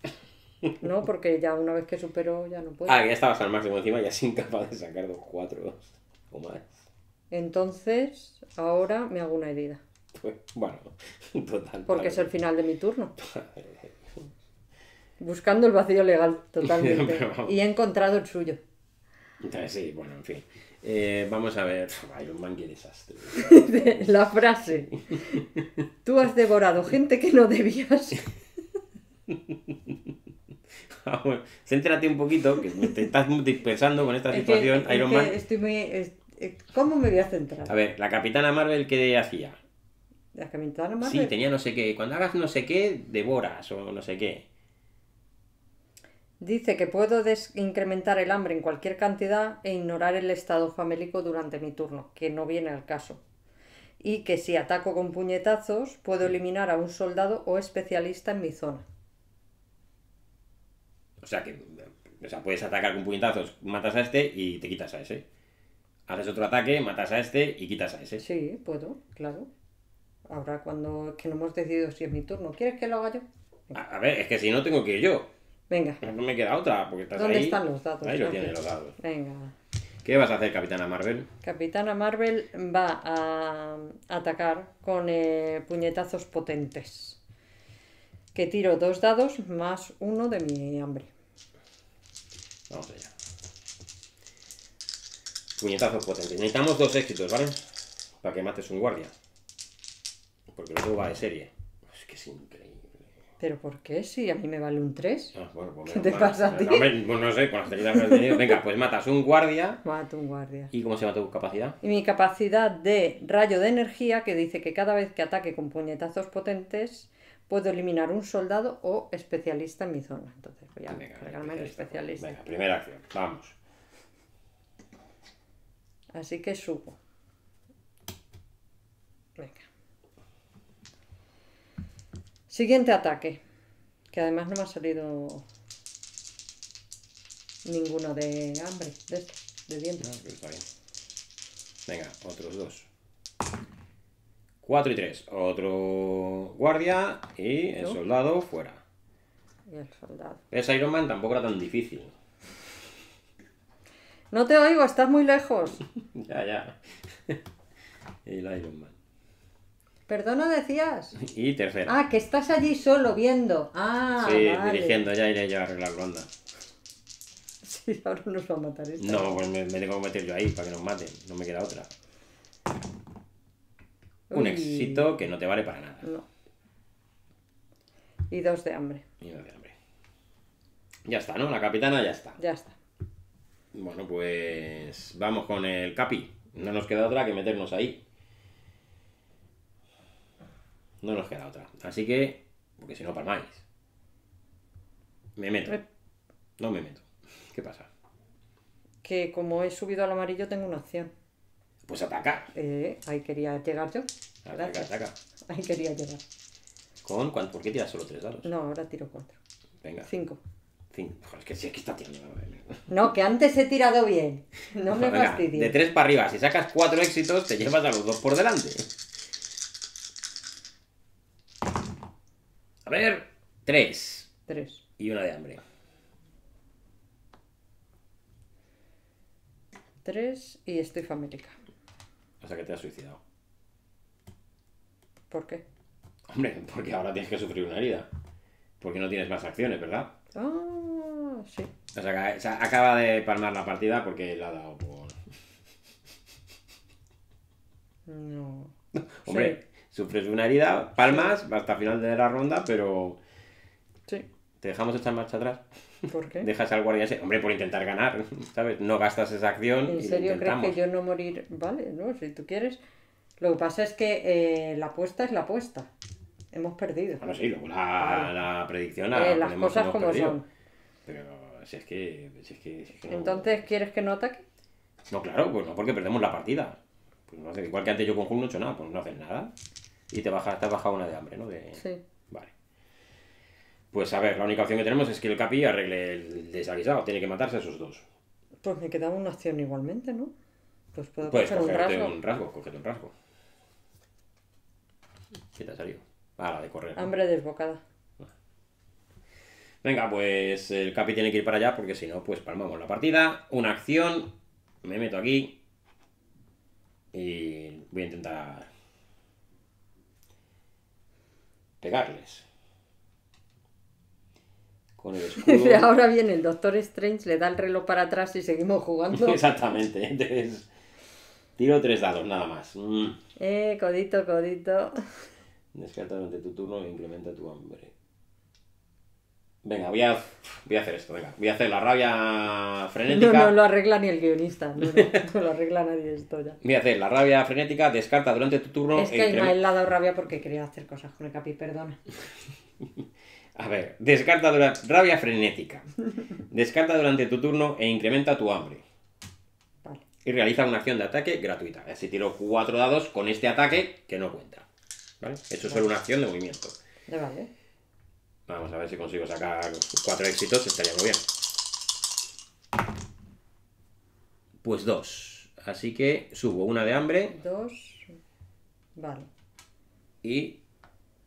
No, porque ya una vez que superó ya no puedo. Ah, que ya estabas al máximo encima, ya sin capaz de sacar dos, cuatro dos, o más. Entonces, ahora me hago una herida. Pues, bueno, total. Porque padre. Es el final de mi turno. Padre. Buscando el vacío legal, totalmente. Y he encontrado el suyo. Entonces, sí, bueno, en fin. Eh, vamos a ver. Iron Man, qué desastre. La frase. Tú has devorado gente que no debías. Ah, bueno. Céntrate un poquito, que te estás dispersando con esta situación, es que, Iron Man. Estoy muy, es, ¿cómo me voy a centrar? A ver, la Capitana Marvel, ¿qué hacía? ¿La Capitana Marvel? Sí, tenía no sé qué. Cuando hagas no sé qué, devoras o no sé qué. Dice que puedo incrementar el hambre en cualquier cantidad e ignorar el estado famélico durante mi turno, que no viene al caso. Y que si ataco con puñetazos, puedo eliminar a un soldado o especialista en mi zona. O sea, que o sea, puedes atacar con puñetazos, matas a este y te quitas a ese. Haces otro ataque, matas a este y quitas a ese. Sí, puedo, claro. Ahora cuando... que no hemos decidido si es mi turno. ¿Quieres que lo haga yo? A, a ver, es que si no tengo que ir yo. Venga. No me queda otra, porque estás ¿dónde ahí? ¿Dónde están los dados? Ahí lo tienen los dados. Venga. ¿Qué vas a hacer, Capitana Marvel? Capitana Marvel va a atacar con eh, puñetazos potentes. Que tiro dos dados más uno de mi hambre. Vamos allá. Puñetazos potentes. Necesitamos dos éxitos, ¿vale? Para que mates un guardia. Porque luego va de serie. Es que es increíble. ¿Pero por qué? Si a mí me vale un tres. Ah, bueno, pues, ¿qué te mal. pasa a ti? No, no, no sé, con las heridas que has tenido. Venga, pues matas un guardia. Mato un guardia. ¿Y cómo se llama tu capacidad? Y mi capacidad de rayo de energía, que dice que cada vez que ataque con puñetazos potentes, puedo eliminar un soldado o especialista en mi zona. Entonces voy a cargarme el especialista. Venga, primera acción. Vamos. Así que subo. Venga. Siguiente ataque, que además no me ha salido ninguno de hambre, de este, de dientes. No, pero está bien. Venga, otros dos. Cuatro y tres. Otro guardia y el ¿No? soldado fuera. Y el soldado. Ese Iron Man tampoco era tan difícil. No te oigo, estás muy lejos. Ya, ya. El Iron Man. Perdona, decías. Y tercera. Ah, que estás allí solo viendo. Ah, sí, vale. Dirigiendo, ya iré yo a arreglarlo, anda. Sí, ahora nos va a matar esto. No, pues me, me tengo que meter yo ahí para que nos maten. No me queda otra. Uy. Un éxito que no te vale para nada. No. Y dos de hambre. Y dos de hambre. Ya está, ¿no? La capitana ya está. Ya está. Bueno, pues vamos con el capi. No nos queda otra que meternos ahí. No nos queda otra. Así que, porque si no palmáis. Me meto. No me meto. ¿Qué pasa? Que como he subido al amarillo tengo una acción. Pues ataca. Eh, ahí quería llegar yo. Ataca, ataca. Ahí quería llegar. ¿Con cuánto? ¿Por qué tiras solo tres dados? No, ahora tiro cuatro. Venga. Cinco. Cinco. Es que sí, es que está tirando. No, que antes he tirado bien. No me fastidies. De tres para arriba. Si sacas cuatro éxitos, te llevas a los dos por delante. A ver, tres. Tres. Y una de hambre. Tres y estoy famélica. O sea que te has suicidado. ¿Por qué? Hombre, porque ahora tienes que sufrir una herida. Porque no tienes más acciones, ¿verdad? Ah, sí. O sea, que, o sea acaba de palmar la partida porque la ha dado por... No. Hombre... Sí. Sufres una herida, palmas, hasta final de la ronda, pero... Sí. ¿Te dejamos echar marcha atrás? ¿Por qué? Dejas al guardia ese... Hombre, por intentar ganar, ¿sabes? No gastas esa acción. ¿En serio y crees que yo no morir? Vale, no, si tú quieres. Lo que pasa es que eh, la apuesta es la apuesta. Hemos perdido. Bueno, sí, luego la, la predicción... La eh, las cosas como perdido. son. Pero si es que... Si es que, si es que no... Entonces, ¿quieres que no ataque? No, claro, pues no, porque perdemos la partida. Pues no hace, igual que antes yo con Hulk no he hecho nada, pues no haces nada. Y te, baja, te has bajado una de hambre, ¿no? De... Sí. Vale. Pues a ver, la única opción que tenemos es que el Capi arregle el desaguisado. Tiene que matarse a esos dos. Pues me quedaba una acción igualmente, ¿no? Pues puedo Puedes coger un rasgo. un rasgo. Cogete un rasgo. ¿Qué te ha salido? Ah, la de correr. ¿No? Hambre desbocada. Venga, pues el Capi tiene que ir para allá porque si no, pues palmamos la partida. Una acción. Me meto aquí. Y voy a intentar... pegarles con el escudo. Ahora bien, el Doctor Strange le da el reloj para atrás y seguimos jugando. Exactamente. Entonces, tiro tres dados, nada más. Mm. Eh, codito, codito. Descarta durante tu turno e incrementa tu hambre. Venga, voy a, voy a hacer esto. Venga, voy a hacer la rabia frenética. No, no lo arregla ni el guionista. No, no, no lo arregla nadie esto ya. Voy a hacer la rabia frenética. Descarta durante tu turno. Es que a Ismael le ha dado rabia porque quería hacer cosas con el Capi. Perdona. A ver, descarta durante rabia frenética. Descarta durante tu turno e incrementa tu hambre. Vale. Y realiza una acción de ataque gratuita. Así tiro cuatro dados con este ataque que no cuenta. Vale. He hecho vale. solo una acción de movimiento. Ya vale. Vamos a ver si consigo sacar cuatro éxitos, estaría muy bien. Pues dos. Así que subo una de hambre. Dos. Vale. Y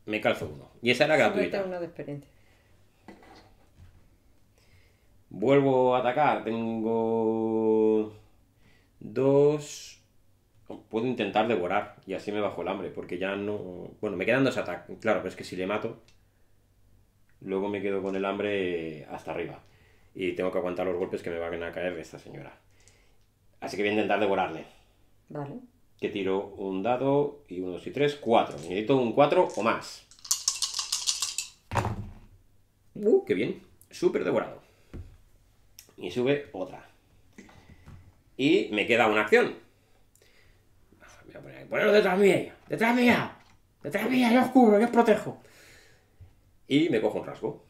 me calzo uno. Y esa era gratuita. Una de experiencia. Vuelvo a atacar. Tengo enemigos puedo intentar devorar y así me bajo el hambre, porque ya no... Bueno, me quedan dos ataques, claro, pero es que si le mato, luego me quedo con el hambre hasta arriba y tengo que aguantar los golpes que me van a caer de esta señora. Así que voy a intentar devorarle. Vale. Que tiro un dado y uno, dos y tres, cuatro. Necesito un cuatro o más. Uh, qué bien. Súper devorado. Y sube otra. Y me queda una acción. Me voy a poner ahí. Ponerlo detrás mía. Detrás mía. Detrás mía. Yo os cubro, yo os protejo. Y me cojo un rasgo.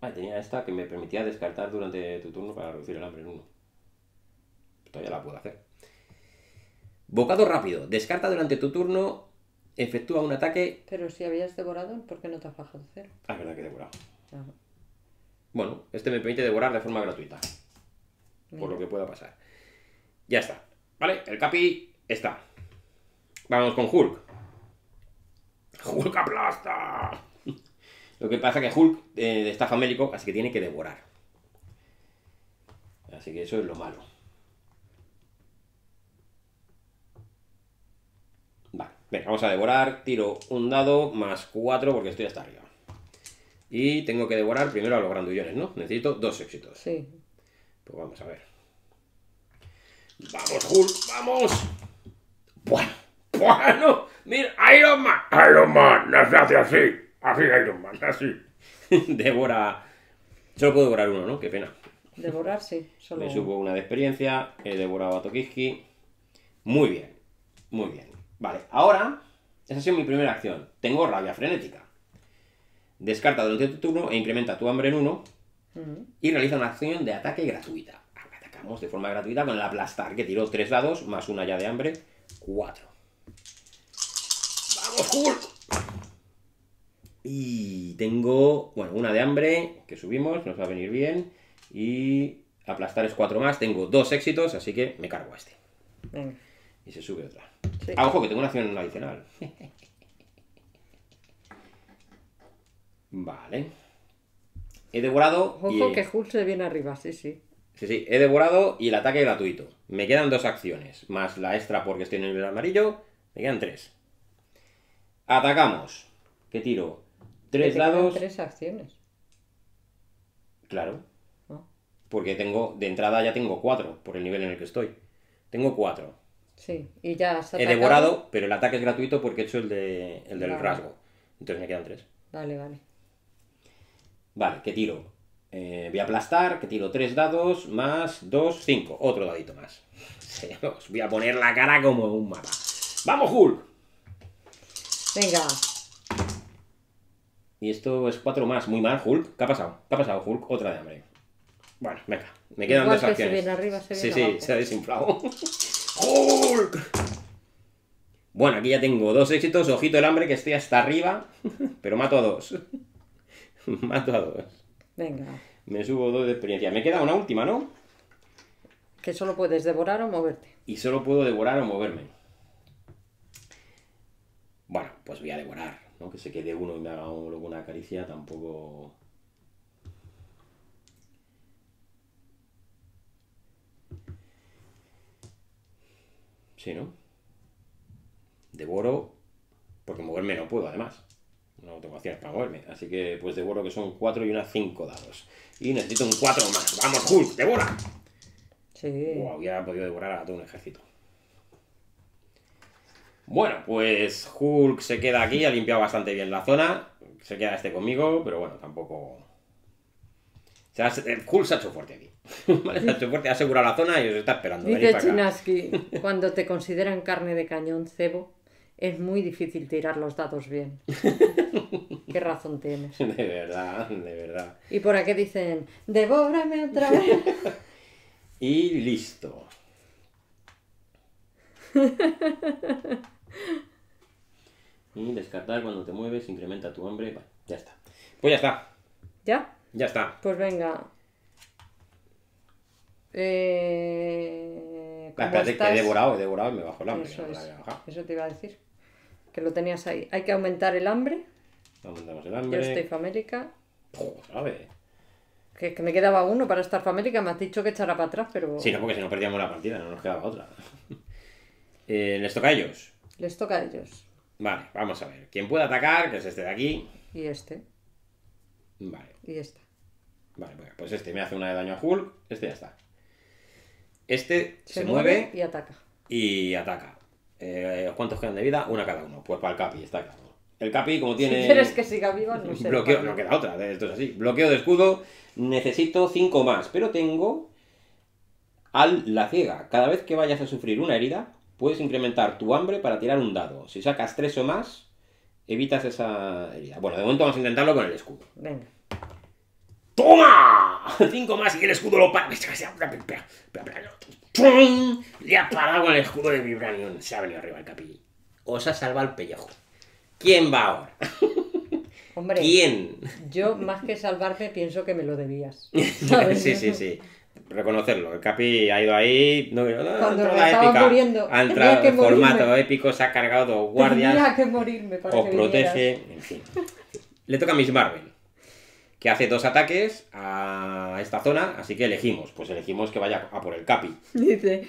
Vale, tenía esta que me permitía descartar durante tu turno para reducir el hambre en uno. Todavía la puedo hacer. Bocado rápido. Descarta durante tu turno. Efectúa un ataque... Pero si habías devorado, ¿por qué no te has bajado cero? Ah, es verdad que he devorado. Ajá. Bueno, este me permite devorar de forma gratuita. Mira. Por lo que pueda pasar. Ya está. Vale, el Capi está. Vamos con Hulk. ¡Hulk aplasta! Lo que pasa es que Hulk eh, está famélico, así que tiene que devorar. Así que eso es lo malo. Vale, venga, vamos a devorar. Tiro un dado más cuatro porque estoy hasta arriba. Y tengo que devorar primero a los grandullones, ¿no? Necesito dos éxitos. Sí. Pues vamos a ver. ¡Vamos, Hulk! ¡Vamos! ¡Bueno! ¡Bueno! ¡Mira! ¡Iron Man! ¡Iron Man! ¡No se hace así! Así, Iron Man, así. Devora. Solo puedo devorar uno, ¿no? Qué pena. Devorar, sí. Solo... Me subo una de experiencia. He devorado a Tokiski. Muy bien. Muy bien. Vale, ahora. Esa ha sido mi primera acción. Tengo rabia frenética. Descarta durante tu turno e incrementa tu hambre en uno. Uh-huh. Y realiza una acción de ataque gratuita. Atacamos de forma gratuita con el aplastar, que tiró tres dados más una ya de hambre. Cuatro. ¡Vamos, Hulk! Y tengo, bueno, una de hambre, que subimos, nos va a venir bien. Y aplastar es cuatro más, tengo dos éxitos, así que me cargo a este. Venga. Y se sube otra. Sí. Ah, ojo, que tengo una acción adicional. Vale. He devorado... Ojo y... que Hulk se viene arriba, sí, sí. Sí, sí, he devorado y el ataque gratuito. Me quedan dos acciones, más la extra porque estoy en el amarillo, me quedan tres. Atacamos. ¿Qué tiro? Tres lados. Tres acciones. Claro. Oh. Porque tengo, de entrada ya tengo cuatro, por el nivel en el que estoy. Tengo cuatro. Sí, y ya has atacado. He devorado, pero el ataque es gratuito porque he hecho el, de, el del vale. rasgo. Entonces me quedan tres. Vale, vale. Vale, ¿qué tiro? Eh, voy a aplastar, que tiro tres dados, más dos, cinco. Otro dadito más. Os voy a poner la cara como un mapa. ¡Vamos, Hulk! Venga. Y esto es cuatro más, muy mal, Hulk. ¿Qué ha pasado? ¿Qué ha pasado, Hulk? Otra de hambre. Bueno, venga, me quedan igual dos que acciones. Se viene arriba, se viene sí, abajo. Sí, se ha desinflado. ¡Hulk! Bueno, aquí ya tengo dos éxitos. Ojito el hambre, que estoy hasta arriba. Pero mato a dos. Mato a dos. Venga. Me subo dos de experiencia. Me queda una última, ¿no? Que solo puedes devorar o moverte. Y solo puedo devorar o moverme. Bueno, pues voy a devorar. ¿No? Que se quede uno y me haga un, luego una caricia, tampoco... Sí, ¿no? Devoro, porque moverme no puedo, además. No tengo acciones para moverme, así que pues devoro, que son cuatro y unas cinco dados. Y necesito un cuatro más. ¡Vamos, Hulk! ¡Devora! Sí. Wow, ya he podido devorar a todo un ejército. Bueno, pues Hulk se queda aquí, ha limpiado bastante bien la zona, se queda este conmigo, pero bueno, tampoco... Se ha... Hulk se ha hecho fuerte aquí, se ha hecho fuerte, ha asegurado la zona y os está esperando. Dice Chinaski, cuando te consideran carne de cañón cebo, es muy difícil tirar los dados bien. Qué razón tienes. De verdad, de verdad. Y por aquí dicen, devórame otra vez. Y listo. Y descartar cuando te mueves, incrementa tu hambre. Vale, ya está. Pues ya está. ¿Ya? Ya está. Pues venga. Eh... Espérate, que he devorado, he devorado y me bajo el hambre. Eso, es. Eso te iba a decir. Que lo tenías ahí. Hay que aumentar el hambre. Aumentamos el hambre. Yo estoy famélica. Joder, Que, que me quedaba uno para Star Family, que me has dicho que echara para atrás, pero... Sí, no, porque si no perdíamos la partida, no nos quedaba otra. eh, ¿Les toca a ellos? Les toca a ellos. Vale, vamos a ver. Quien pueda atacar, que es este de aquí. Y este. Vale. Y esta. Vale, pues este me hace una de daño a Hulk. Este ya está. Este se, se mueve, mueve y ataca. Y ataca. Eh, ¿Cuántos quedan de vida? Una cada uno. Pues para el Capi, está claro. El Capi, como tiene... Si quieres que siga vivo, no sé. Bloqueo, no queda otra, esto es así. Bloqueo de escudo, necesito cinco más, pero tengo al la ciega. Cada vez que vayas a sufrir una herida, puedes incrementar tu hambre para tirar un dado. Si sacas tres o más, evitas esa herida. Bueno, de momento vamos a intentarlo con el escudo. Venga. ¡Toma! Cinco más y el escudo lo para. Le ha parado con el escudo de Vibranium. Se ha venido arriba el Capi. Os ha salvado el pellejo. ¿Quién va ahora? Hombre, ¿quién? Yo, más que salvarme, pienso que me lo debías, ¿sabes? Sí, sí, sí. Reconocerlo. El Capi ha ido ahí. No, no, no, cuando me estaba épica, muriendo. Ha entrado en formato morirme. épico, se ha cargado dos guardias. Tenía que morirme para os que protege. Vinieras. En fin. Le toca a Miss Marvel, que hace dos ataques a esta zona, así que elegimos. Pues elegimos que vaya a por el Capi. Dice...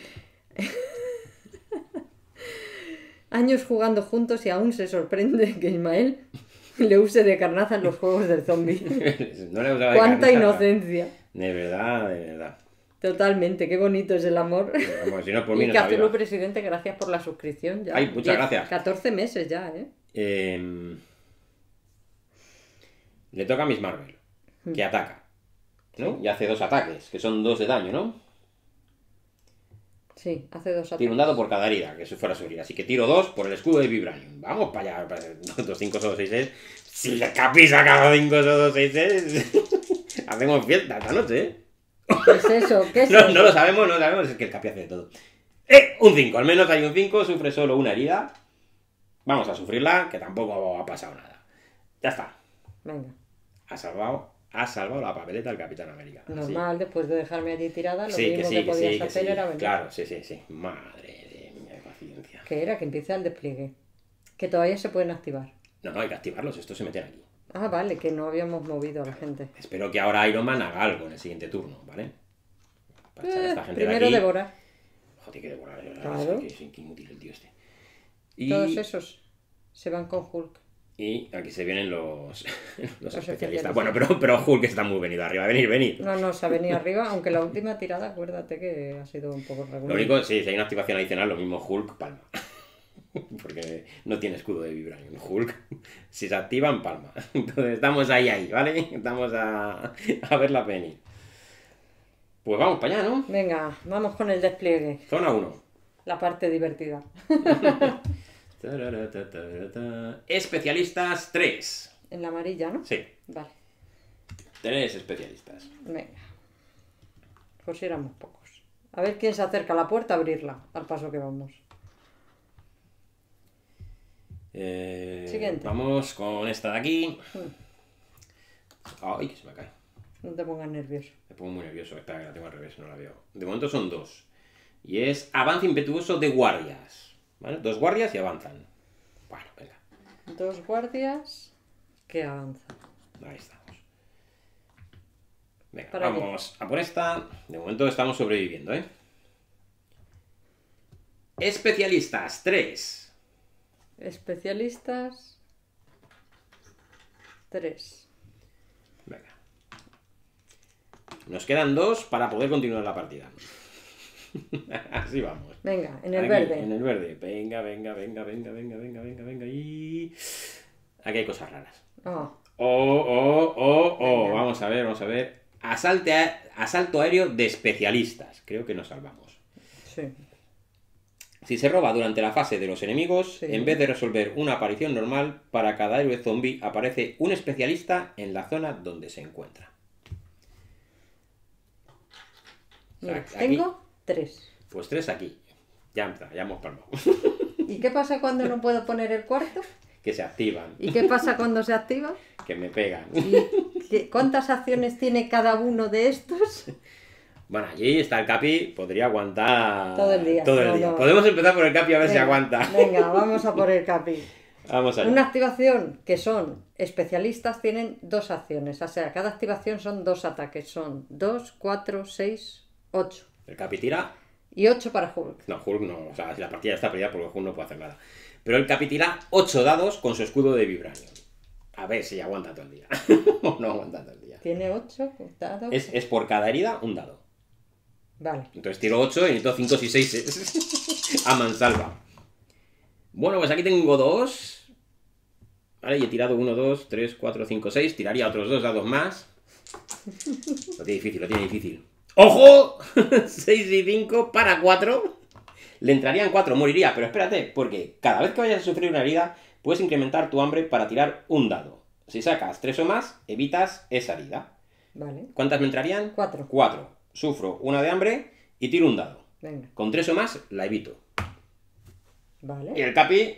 Años jugando juntos y aún se sorprende que Ismael le use de carnaza en los juegos del zombie. No le usaba de cuánta carnaza, inocencia. De verdad, de verdad. Totalmente, qué bonito es el amor. Vamos, si no, por mí y Cazulo no Presidente, gracias por la suscripción. Ya. Ay, muchas diez, gracias. catorce meses ya, ¿eh? ¿eh? Le toca a Miss Marvel, que ataca, ¿no? Sí. Y hace dos ataques, que son dos de daño, ¿no? Sí, hace dos ataques. Tiro un dado por cada herida, que eso fuera su herida. Así que tiro dos por el escudo de Vibranium. Vamos para allá. Para dos, cinco, solo, seis, seis. Si la Capi saca cinco, solo, seis, seis. Hacemos fiesta esta noche, ¿eh? ¿Qué es eso? ¿Qué es no, eso? No lo sabemos, no lo sabemos. Es que el Capi hace de todo. ¡Eh! Un cinco. Al menos hay un cinco. Sufre solo una herida. Vamos a sufrirla, que tampoco ha pasado nada. Ya está. Venga. Ha salvado. Ha salvado la papeleta al Capitán América. Normal, sí. Después de dejarme allí tirada, lo sí, mismo que, sí, que podías que sí, hacer que sí. era venir. Claro, sí, sí, sí. Madre de mi paciencia. Que era que empieza el despliegue. Que todavía se pueden activar. No, no, hay que activarlos. Estos se meten aquí. Ah, vale, que no habíamos movido a la gente. Espero que ahora Iron Man haga algo en el siguiente turno, ¿vale? Para echar eh, a esta gente primero de aquí. Devorar. Joder, tiene que devorar. Claro. Es que inútil el tío este. Y... todos esos se van con Hulk. Y aquí se vienen los, los, los especialistas. Bueno, pero, pero Hulk está muy venido arriba. Venir, venir. No, no, se ha venido arriba, aunque la última tirada, acuérdate que ha sido un poco regular. Lo único, sí, si hay una activación adicional, lo mismo Hulk palma. Porque no tiene escudo de Vibranium. Hulk, si se activan, palma. Entonces estamos ahí, ahí, ¿vale? Estamos a, a ver la peli. Pues vamos para allá, ¿no? Venga, vamos con el despliegue. Zona uno. La parte divertida. Especialistas tres. En la amarilla, ¿no? Sí. Vale. Tres especialistas. Venga. Pues éramos pocos. A ver quién se acerca a la puerta a abrirla, al paso que vamos. Eh, Siguiente. Vamos con esta de aquí. Ay, que se me cae. No te pongas nervioso. Me pongo muy nervioso. Espera, que la tengo al revés, no la veo. De momento son dos. Y es avance impetuoso de guardias. ¿Vale? Dos guardias y avanzan. Bueno, venga. Dos guardias que avanzan. Ahí estamos. Venga, vamos a por esta. De momento estamos sobreviviendo, ¿eh? Especialistas, tres. Especialistas, tres. Venga. Nos quedan dos para poder continuar la partida. Así vamos. Venga, en el aquí, verde. En el verde. Venga, venga, venga, venga, venga, venga, venga, venga. Y... aquí hay cosas raras. Oh, oh, oh, oh, oh. Venga. Vamos a ver, vamos a ver. Asalte a... asalto aéreo de especialistas. Creo que nos salvamos. Sí. Si se roba durante la fase de los enemigos, sí. En vez de resolver una aparición normal, para cada héroe zombie aparece un especialista en la zona donde se encuentra. O sea, mira, aquí... tengo... tres. Pues tres aquí. Ya, ya hemos palmado. ¿Y qué pasa cuando no puedo poner el cuarto? Que se activan. ¿Y qué pasa cuando se activan? Que me pegan. ¿Y qué, cuántas acciones tiene cada uno de estos? Bueno, allí está el Capi. Podría aguantar... todo el día. Todo el no, día. No. Podemos empezar por el Capi a ver venga, si aguanta. Venga, vamos a por el Capi. Vamos allá. Una activación que son especialistas tienen dos acciones. O sea, cada activación son dos ataques. Son dos, cuatro, seis, ocho. El Capi tira. Y ocho para Hulk. No, Hulk no. O sea, si la partida está perdida, porque Hulk no puede hacer nada. Pero el Capi tira ocho dados con su escudo de vibranio. A ver si aguanta todo el día. O no aguanta todo el día. Tiene ocho dados. Es, es por cada herida un dado. Vale. Entonces tiro ocho y necesito cinco y seis. A mansalva. Bueno, pues aquí tengo dos. Vale, y he tirado uno, dos, tres, cuatro, cinco, seis. Tiraría otros dos dados más. Lo tiene difícil, lo tiene difícil. ¡Ojo! seis y cinco para cuatro. Le entrarían cuatro, moriría. Pero espérate, porque cada vez que vayas a sufrir una herida, puedes incrementar tu hambre para tirar un dado. Si sacas tres o más, evitas esa herida. Vale. ¿Cuántas me entrarían? cuatro. cuatro. Sufro una de hambre y tiro un dado. Venga. Con tres o más, la evito. Vale. Y el Capi...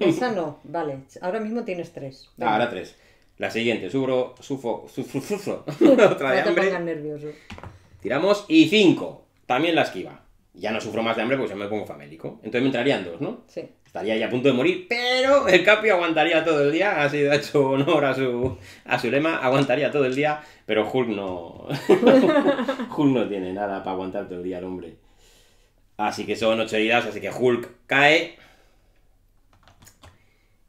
Esa no, vale. Ahora mismo tienes tres. Venga. Ahora tres. La siguiente, sufro, sufro, sufro, sufro. Otra de no hambre. Te pongas nervioso. Tiramos y cinco. También la esquiva. Ya no sufro más de hambre porque ya me pongo famélico. Entonces me entrarían dos, ¿no? Sí. Estaría ya a punto de morir, pero el Capi aguantaría todo el día. Ha sido hecho honor a su, a su lema, aguantaría todo el día, pero Hulk no... Hulk no tiene nada para aguantar todo el día el hombre. Así que son ocho heridas, así que Hulk cae.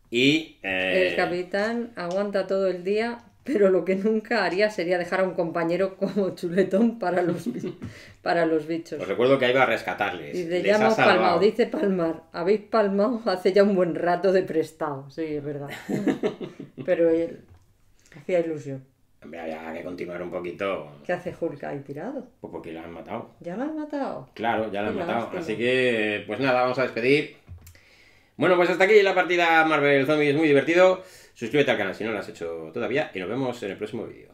Y... Eh... El capitán aguanta todo el día, pero lo que nunca haría sería dejar a un compañero como chuletón para los, para los bichos. Os recuerdo que iba a rescatarles. Y de llamo palmado, dice palmar. Habéis palmado hace ya un buen rato de prestado. Sí, es verdad. Pero él hacía ilusión. Hombre, había que continuar un poquito. ¿Qué hace Hulk ahí tirado? Pues porque la han matado. ¿Ya la han matado? Claro, ya la han la matado. Hostia. Así que, pues nada, vamos a despedir. Bueno, pues hasta aquí la partida Marvel Zombies. Muy divertido. Suscríbete al canal si no lo has hecho todavía. Y nos vemos en el próximo vídeo.